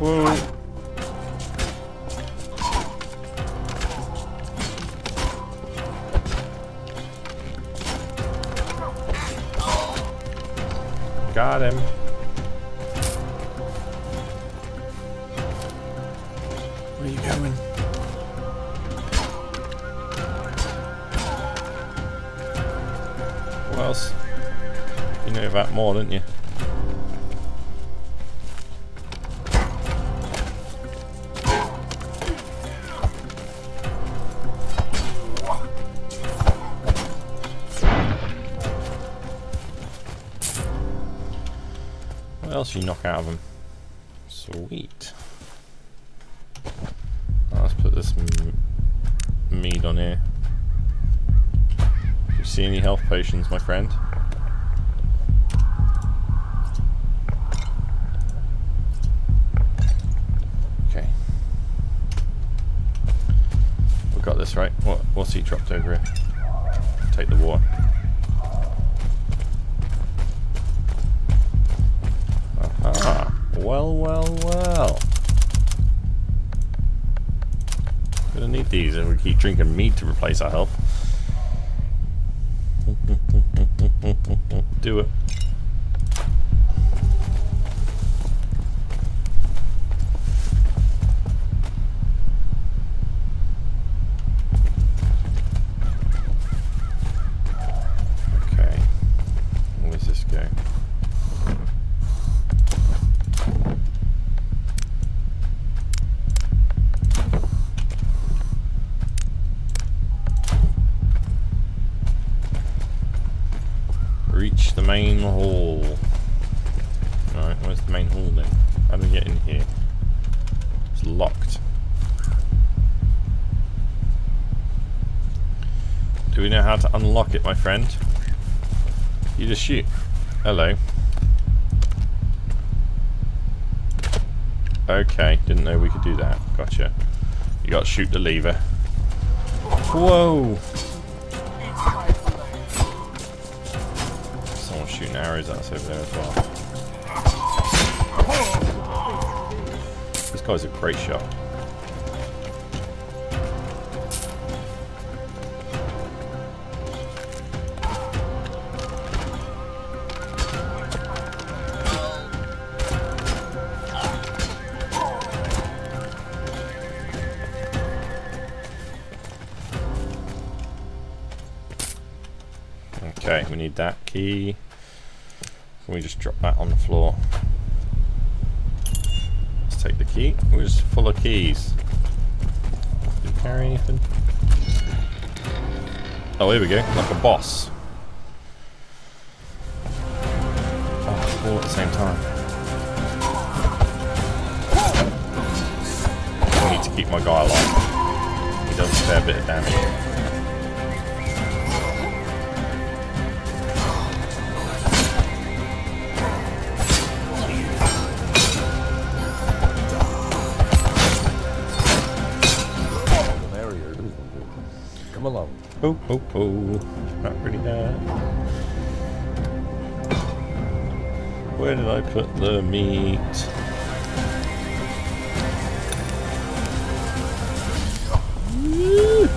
Whoa. Got him. Where are you going? Else. You know about more, don't you? What else you knock out of them? Sweet. Right, let's put this mead on here. See any health potions, my friend? Okay. We've got this, right? What, what's he dropped over here? Take the water. Aha! Well, well, well. Gonna need these if we keep drinking mead to replace our health. Do it. Okay. Where's this go? Reach the main hall. Alright, where's the main hall then? How do we get in here? It's locked. Do we know how to unlock it, my friend? You just shoot. Hello. Okay, didn't know we could do that. Gotcha. You gotta shoot the lever. Whoa! Shooting arrows at us over there as well. This guy's a great shot. Okay, We need that key. Can we just drop that on the floor? Let's take the key. It was full of keys. Did you carry anything? Oh, here we go. Like a boss. Oh, all at the same time. I need to keep my guy alive. He does a fair bit of damage. Oh, oh, oh, not really that. Where did I put the meat? Woo!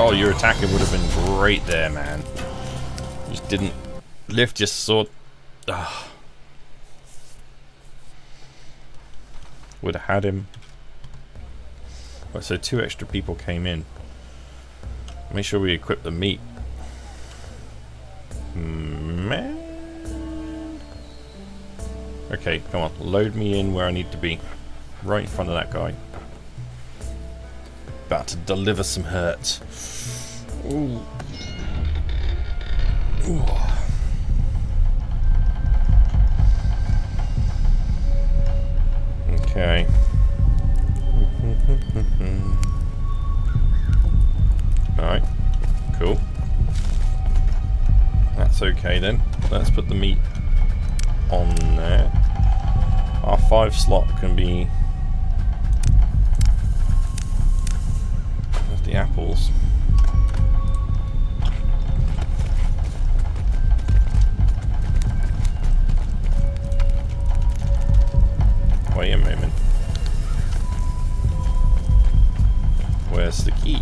Oh, your attacking would have been great there, man. You just didn't lift your sword. Ugh. Would have had him. Right, so two extra people came in. Make sure we equip the meat. Man. Okay, come on. Load me in where I need to be. Right in front of that guy. About to deliver some hurt. Ooh. Ooh. Okay. Alright. Cool. That's okay then. Let's put the meat on there. Our five slot can be the apples. Wait a moment. Where's the key?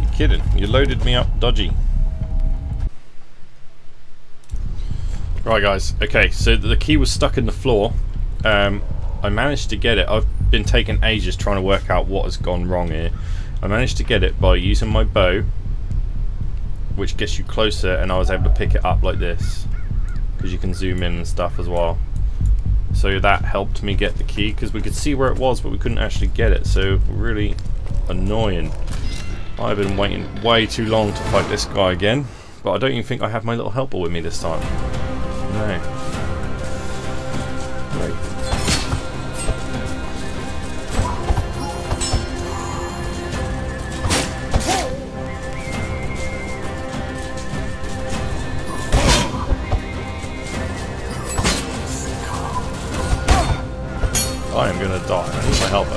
You kidding? You loaded me up dodgy. Right guys, okay, so the key was stuck in the floor. Um, I managed to get it. I've been taking ages trying to work out what has gone wrong here. I managed to get it by using my bow, which gets you closer, and I was able to pick it up like this, because you can zoom in and stuff as well. So that helped me get the key, because we could see where it was, but we couldn't actually get it, so really annoying. I've been waiting way too long to fight this guy again, but I don't even think I have my little helper with me this time. No. Right. I am gonna die. I need my helper.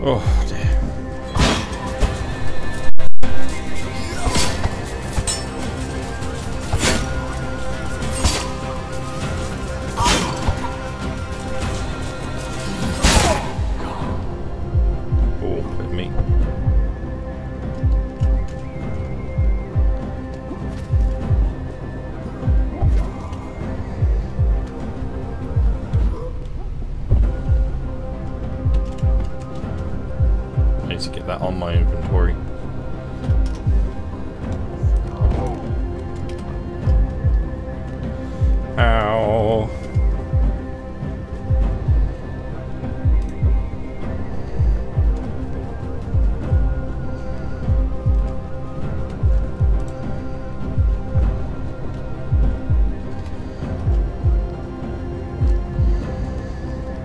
Oh dear. Oh, with me. To get that on my inventory. Ow.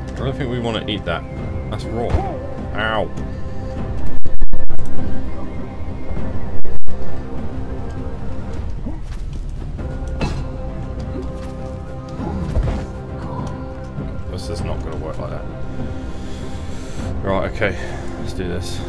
I don't think we want to eat that. That's raw. Ow. Okay, let's do this.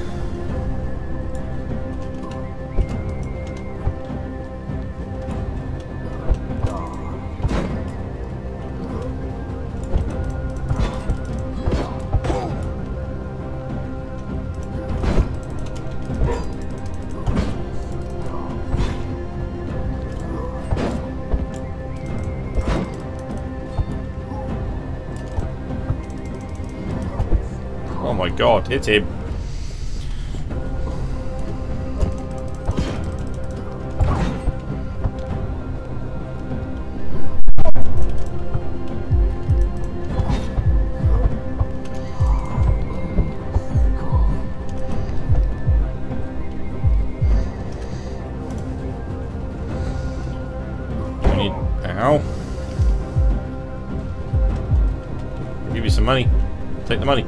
God, hit him. I need... Ow. Give you some money. Take the money.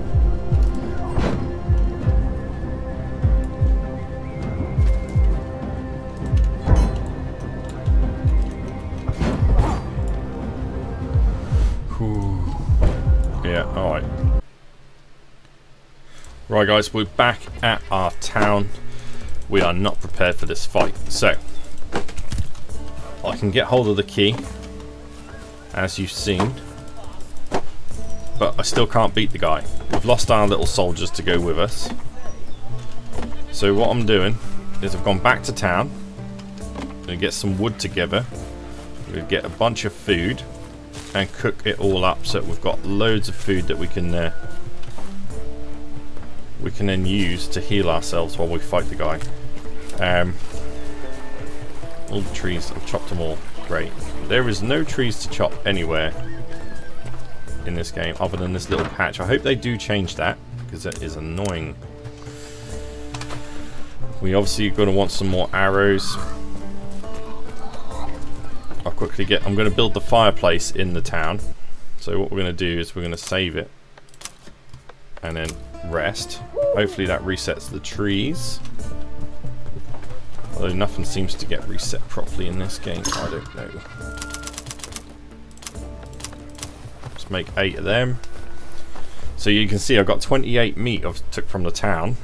Right guys, we're back at our town. We are not prepared for this fight. So, I can get hold of the key, as you've seen, but I still can't beat the guy. We've lost our little soldiers to go with us. So what I'm doing is I've gone back to town. I'm gonna get some wood together. We'll get a bunch of food and cook it all up so we've got loads of food that we can uh, we can then use to heal ourselves while we fight the guy. Um, all the trees, I've chopped them all, great. There is no trees to chop anywhere in this game other than this little patch. I hope they do change that because that is annoying. We obviously are going to want some more arrows. I'll quickly get, I'm going to build the fireplace in the town. So what we're going to do is we're going to save it and then rest. Hopefully that resets the trees. Although nothing seems to get reset properly in this game, I don't know. Let's make eight of them. So you can see I've got twenty-eight meat I've took from the town.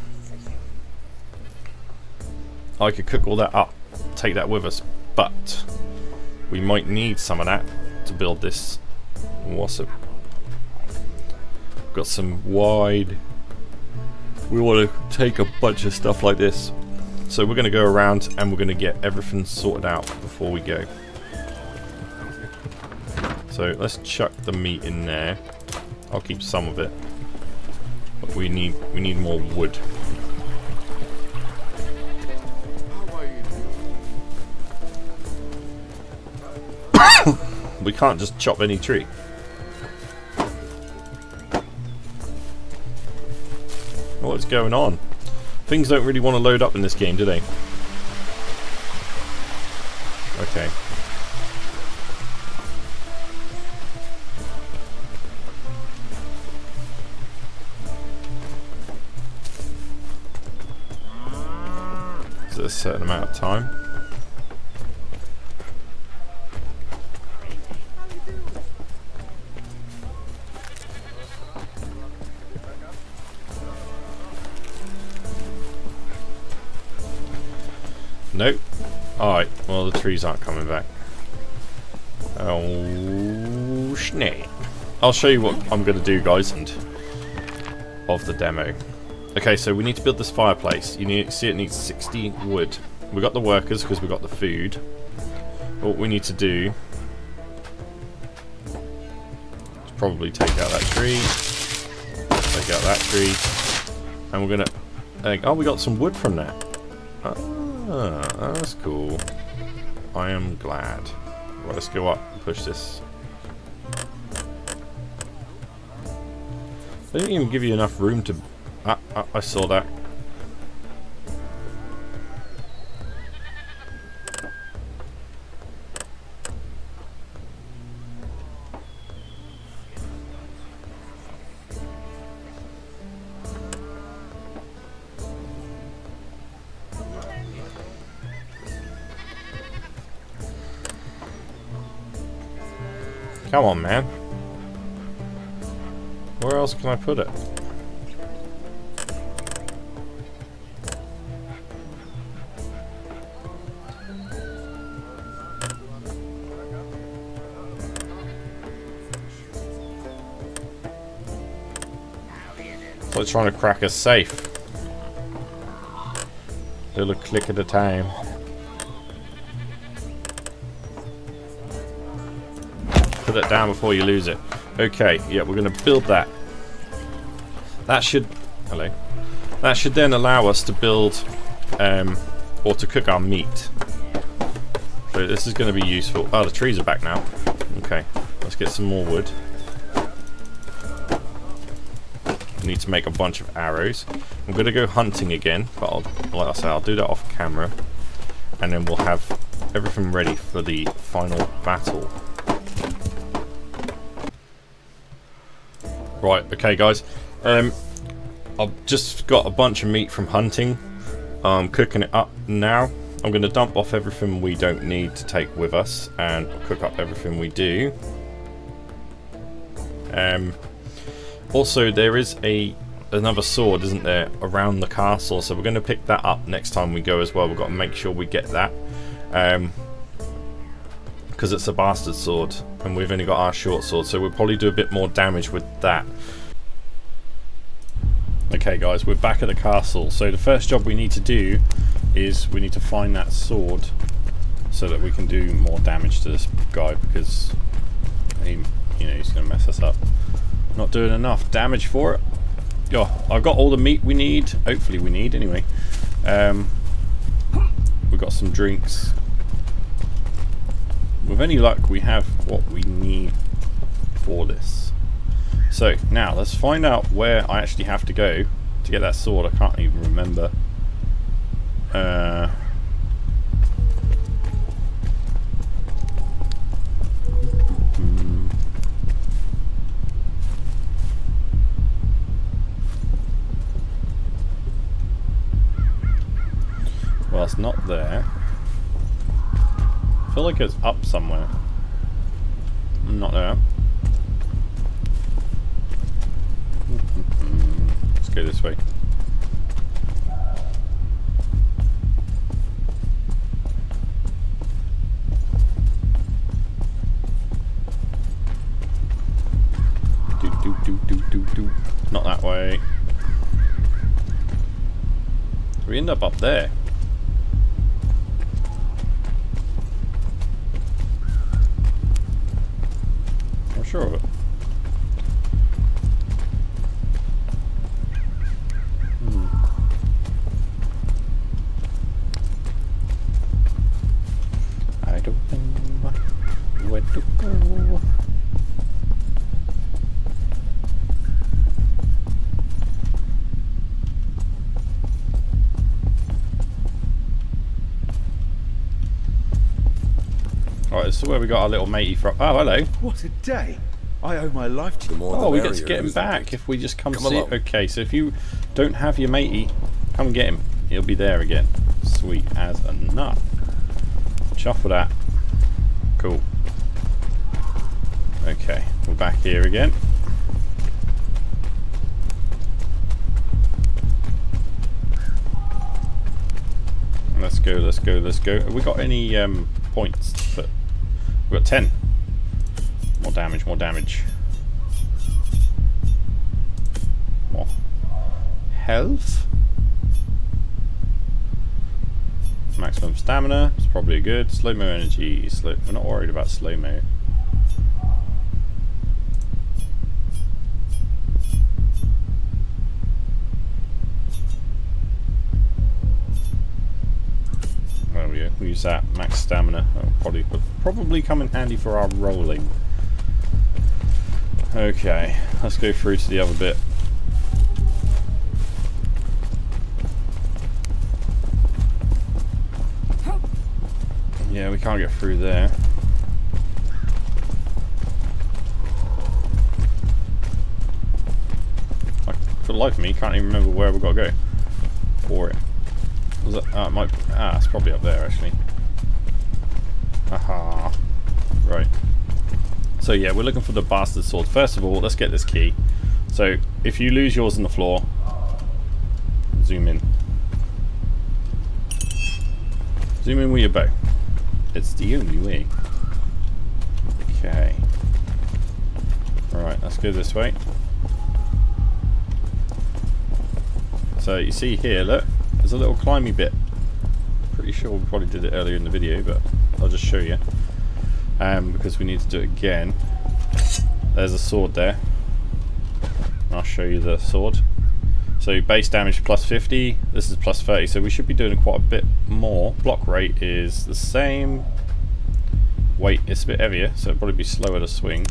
I could cook all that up, take that with us, but we might need some of that to build this. What's it? Got some wide. We want to take a bunch of stuff like this. So we're going to go around and we're going to get everything sorted out before we go. So let's chuck the meat in there. I'll keep some of it. But we need we need more wood. We can't just chop any tree. What's going on? Things don't really want to load up in this game, do they? Okay. Is it a certain amount of time? Nope. Alright, well the trees aren't coming back. Oh snap. I'll show you what I'm going to do guys and of the demo. Okay, so we need to build this fireplace. You need, see it needs sixty wood. We got the workers because we got the food. What we need to do is probably take out that tree. Take out that tree. And we're going to... Oh, we got some wood from that. Oh. Ah, that's cool. I am glad. Right, let's go up and push this. They didn't even give you enough room to... Ah, ah, I saw that. Come on, man. Where else can I put it? like trying to crack a safe. Little click at a time. Put that down before you lose it. Okay, yeah, we're going to build that. That should... Hello. That should then allow us to build um, or to cook our meat. So this is going to be useful. Oh, the trees are back now. Okay, let's get some more wood. We need to make a bunch of arrows. I'm going to go hunting again, but I'll, like I say, I'll do that off camera. And then we'll have everything ready for the final battle. Right, okay guys. Um, I've just got a bunch of meat from hunting. I'm cooking it up now. I'm going to dump off everything we don't need to take with us and cook up everything we do. Um, also, there is a another sword, isn't there, around the castle, so we're going to pick that up next time we go as well. We've got to make sure we get that, because um, it's a bastard sword and we've only got our short sword, so we'll probably do a bit more damage with that. Okay guys, we're back at the castle, so the first job we need to do is we need to find that sword so that we can do more damage to this guy, because he, you know, he's going to mess us up. Not doing enough damage for it. Oh, I've got all the meat we need, hopefully we need anyway. Um, we've got some drinks. With any luck we have what we need for this. So now let's find out where I actually have to go to get that sword. I can't even remember. Uh, mm, well, it's not there. I feel like it's up somewhere. Not there. Mm-hmm. Let's go this way. Do, do, do, do, do. Not that way. We end up up there. I'm sure of it. Hmm. I don't know where to go. So where we got our little matey from. Oh, hello. What a day. I owe my life to them all. Oh, we get to get him back if we just come, come see along. Okay, so if you don't have your matey, come and get him. He'll be there again. Sweet as a nut. Chuff with that. Cool. Okay, we're back here again. Let's go, let's go, let's go. Have we got any um, points to put? We've got ten. More damage, more damage. More health. Maximum stamina. It's probably good. Slow-mo energy. Slow We're not worried about slow-mo. There we go. We use that max stamina. That'll probably probably come in handy for our rolling. Okay, let's go through to the other bit. Yeah, we can't get through there. I, for the life of me, can't even remember where we've got to go for it. Was that, oh, it might, ah, it's probably up there actually. Aha. Right. So yeah, we're looking for the bastard sword. First of all, let's get this key. So if you lose yours on the floor, zoom in. Zoom in with your bow. It's the only way. Okay. Alright, let's go this way. So you see here, look, there's a little climbing bit. Pretty sure we probably did it earlier in the video, but I'll just show you. Um, because we need to do it again. There's a sword there. I'll show you the sword. So base damage plus fifty, this is plus thirty, so we should be doing quite a bit more. Block rate is the same. Weight is a bit heavier, so it'll probably be slower to swing.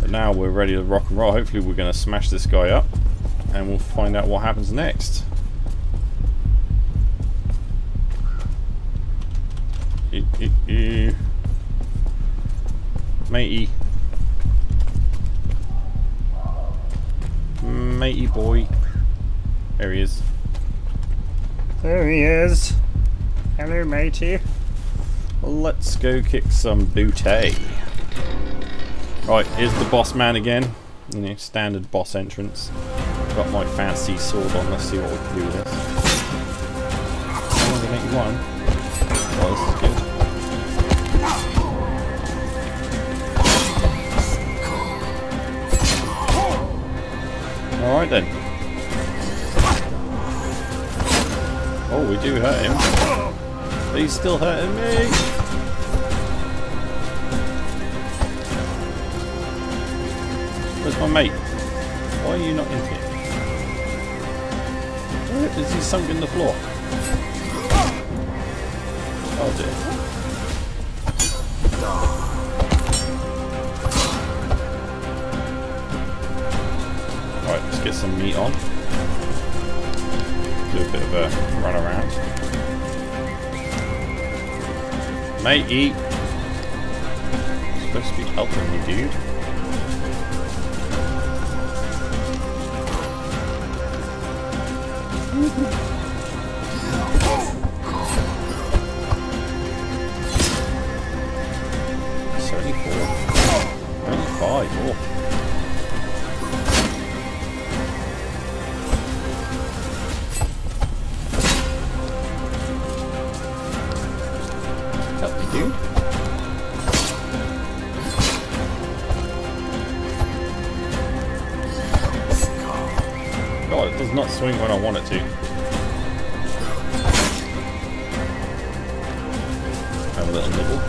But now we're ready to rock and roll. Hopefully we're going to smash this guy up and we'll find out what happens next. Ew, ew, ew. Matey. Matey boy. There he is. There he is. Hello, matey. Let's go kick some booty. Right, here's the boss man again. You know, standard boss entrance. Got my fancy sword on. Let's see what we can do with this. I only make one. Oh, this is good. Alright then. Oh, we do hurt him. But he's still hurting me. Where's my mate? Why are you not in here? Where is he sunk in the floor? Oh dear. Get some meat on. Do a bit of a run around. Mate, eat. Supposed to be helping me, dude. seventy-four. Only five. Oh. Not swing when I want it to. Have a little nibble.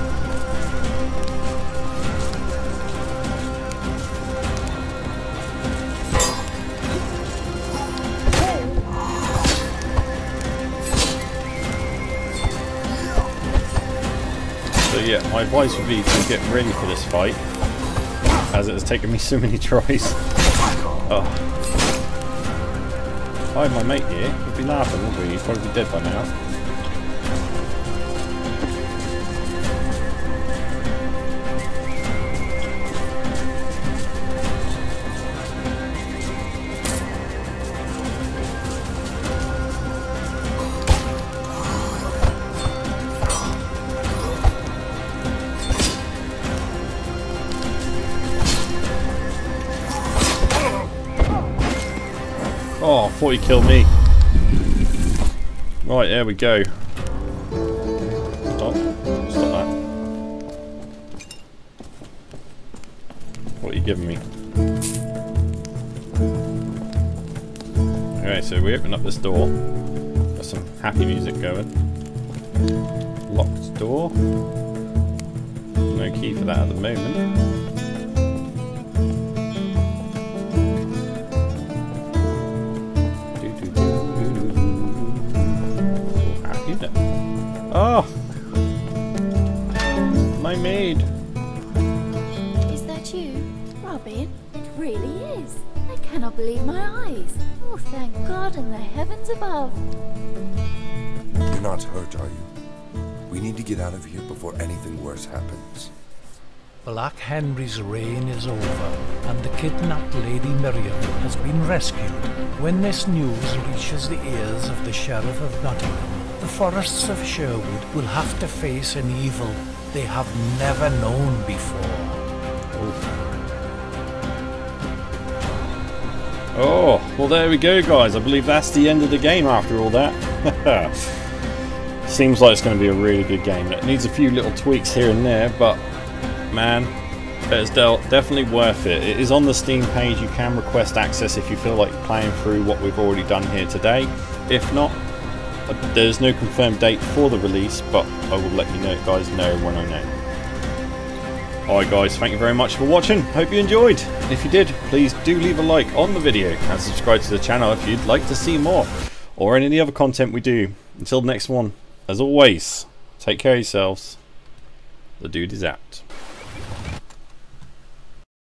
So yeah, my advice would be to get ready for this fight, as it has taken me so many tries. Oh. If I had my mate here, he'd be laughing, wouldn't we? He'd probably be dead by now. Oh, I thought he killed me. Right, there we go. Stop. Stop that. What are you giving me? Okay, so we open up this door. Got some happy music going. Locked door. No key for that at the moment. Oh, my maid. Is that you, Robin? It really is. I cannot believe my eyes. Oh, thank God and the heavens above. You're not hurt, are you? We need to get out of here before anything worse happens. Black Henry's reign is over, and the kidnapped Lady Miriam has been rescued. When this news reaches the ears of the Sheriff of Nottingham, the forests of Sherwood will have to face an evil they have never known before. Oh, oh well, there we go, guys. I believe that's the end of the game after all that. Seems like it's going to be a really good game. It needs a few little tweaks here and there, but man, but it's definitely worth it. It is on the Steam page. You can request access if you feel like playing through what we've already done here today. If not, there's no confirmed date for the release, but I will let you know, guys know when I know. Alright guys, thank you very much for watching. Hope you enjoyed. If you did, please do leave a like on the video and subscribe to the channel if you'd like to see more or any of the other content we do. Until the next one, as always, take care of yourselves. The dude is out.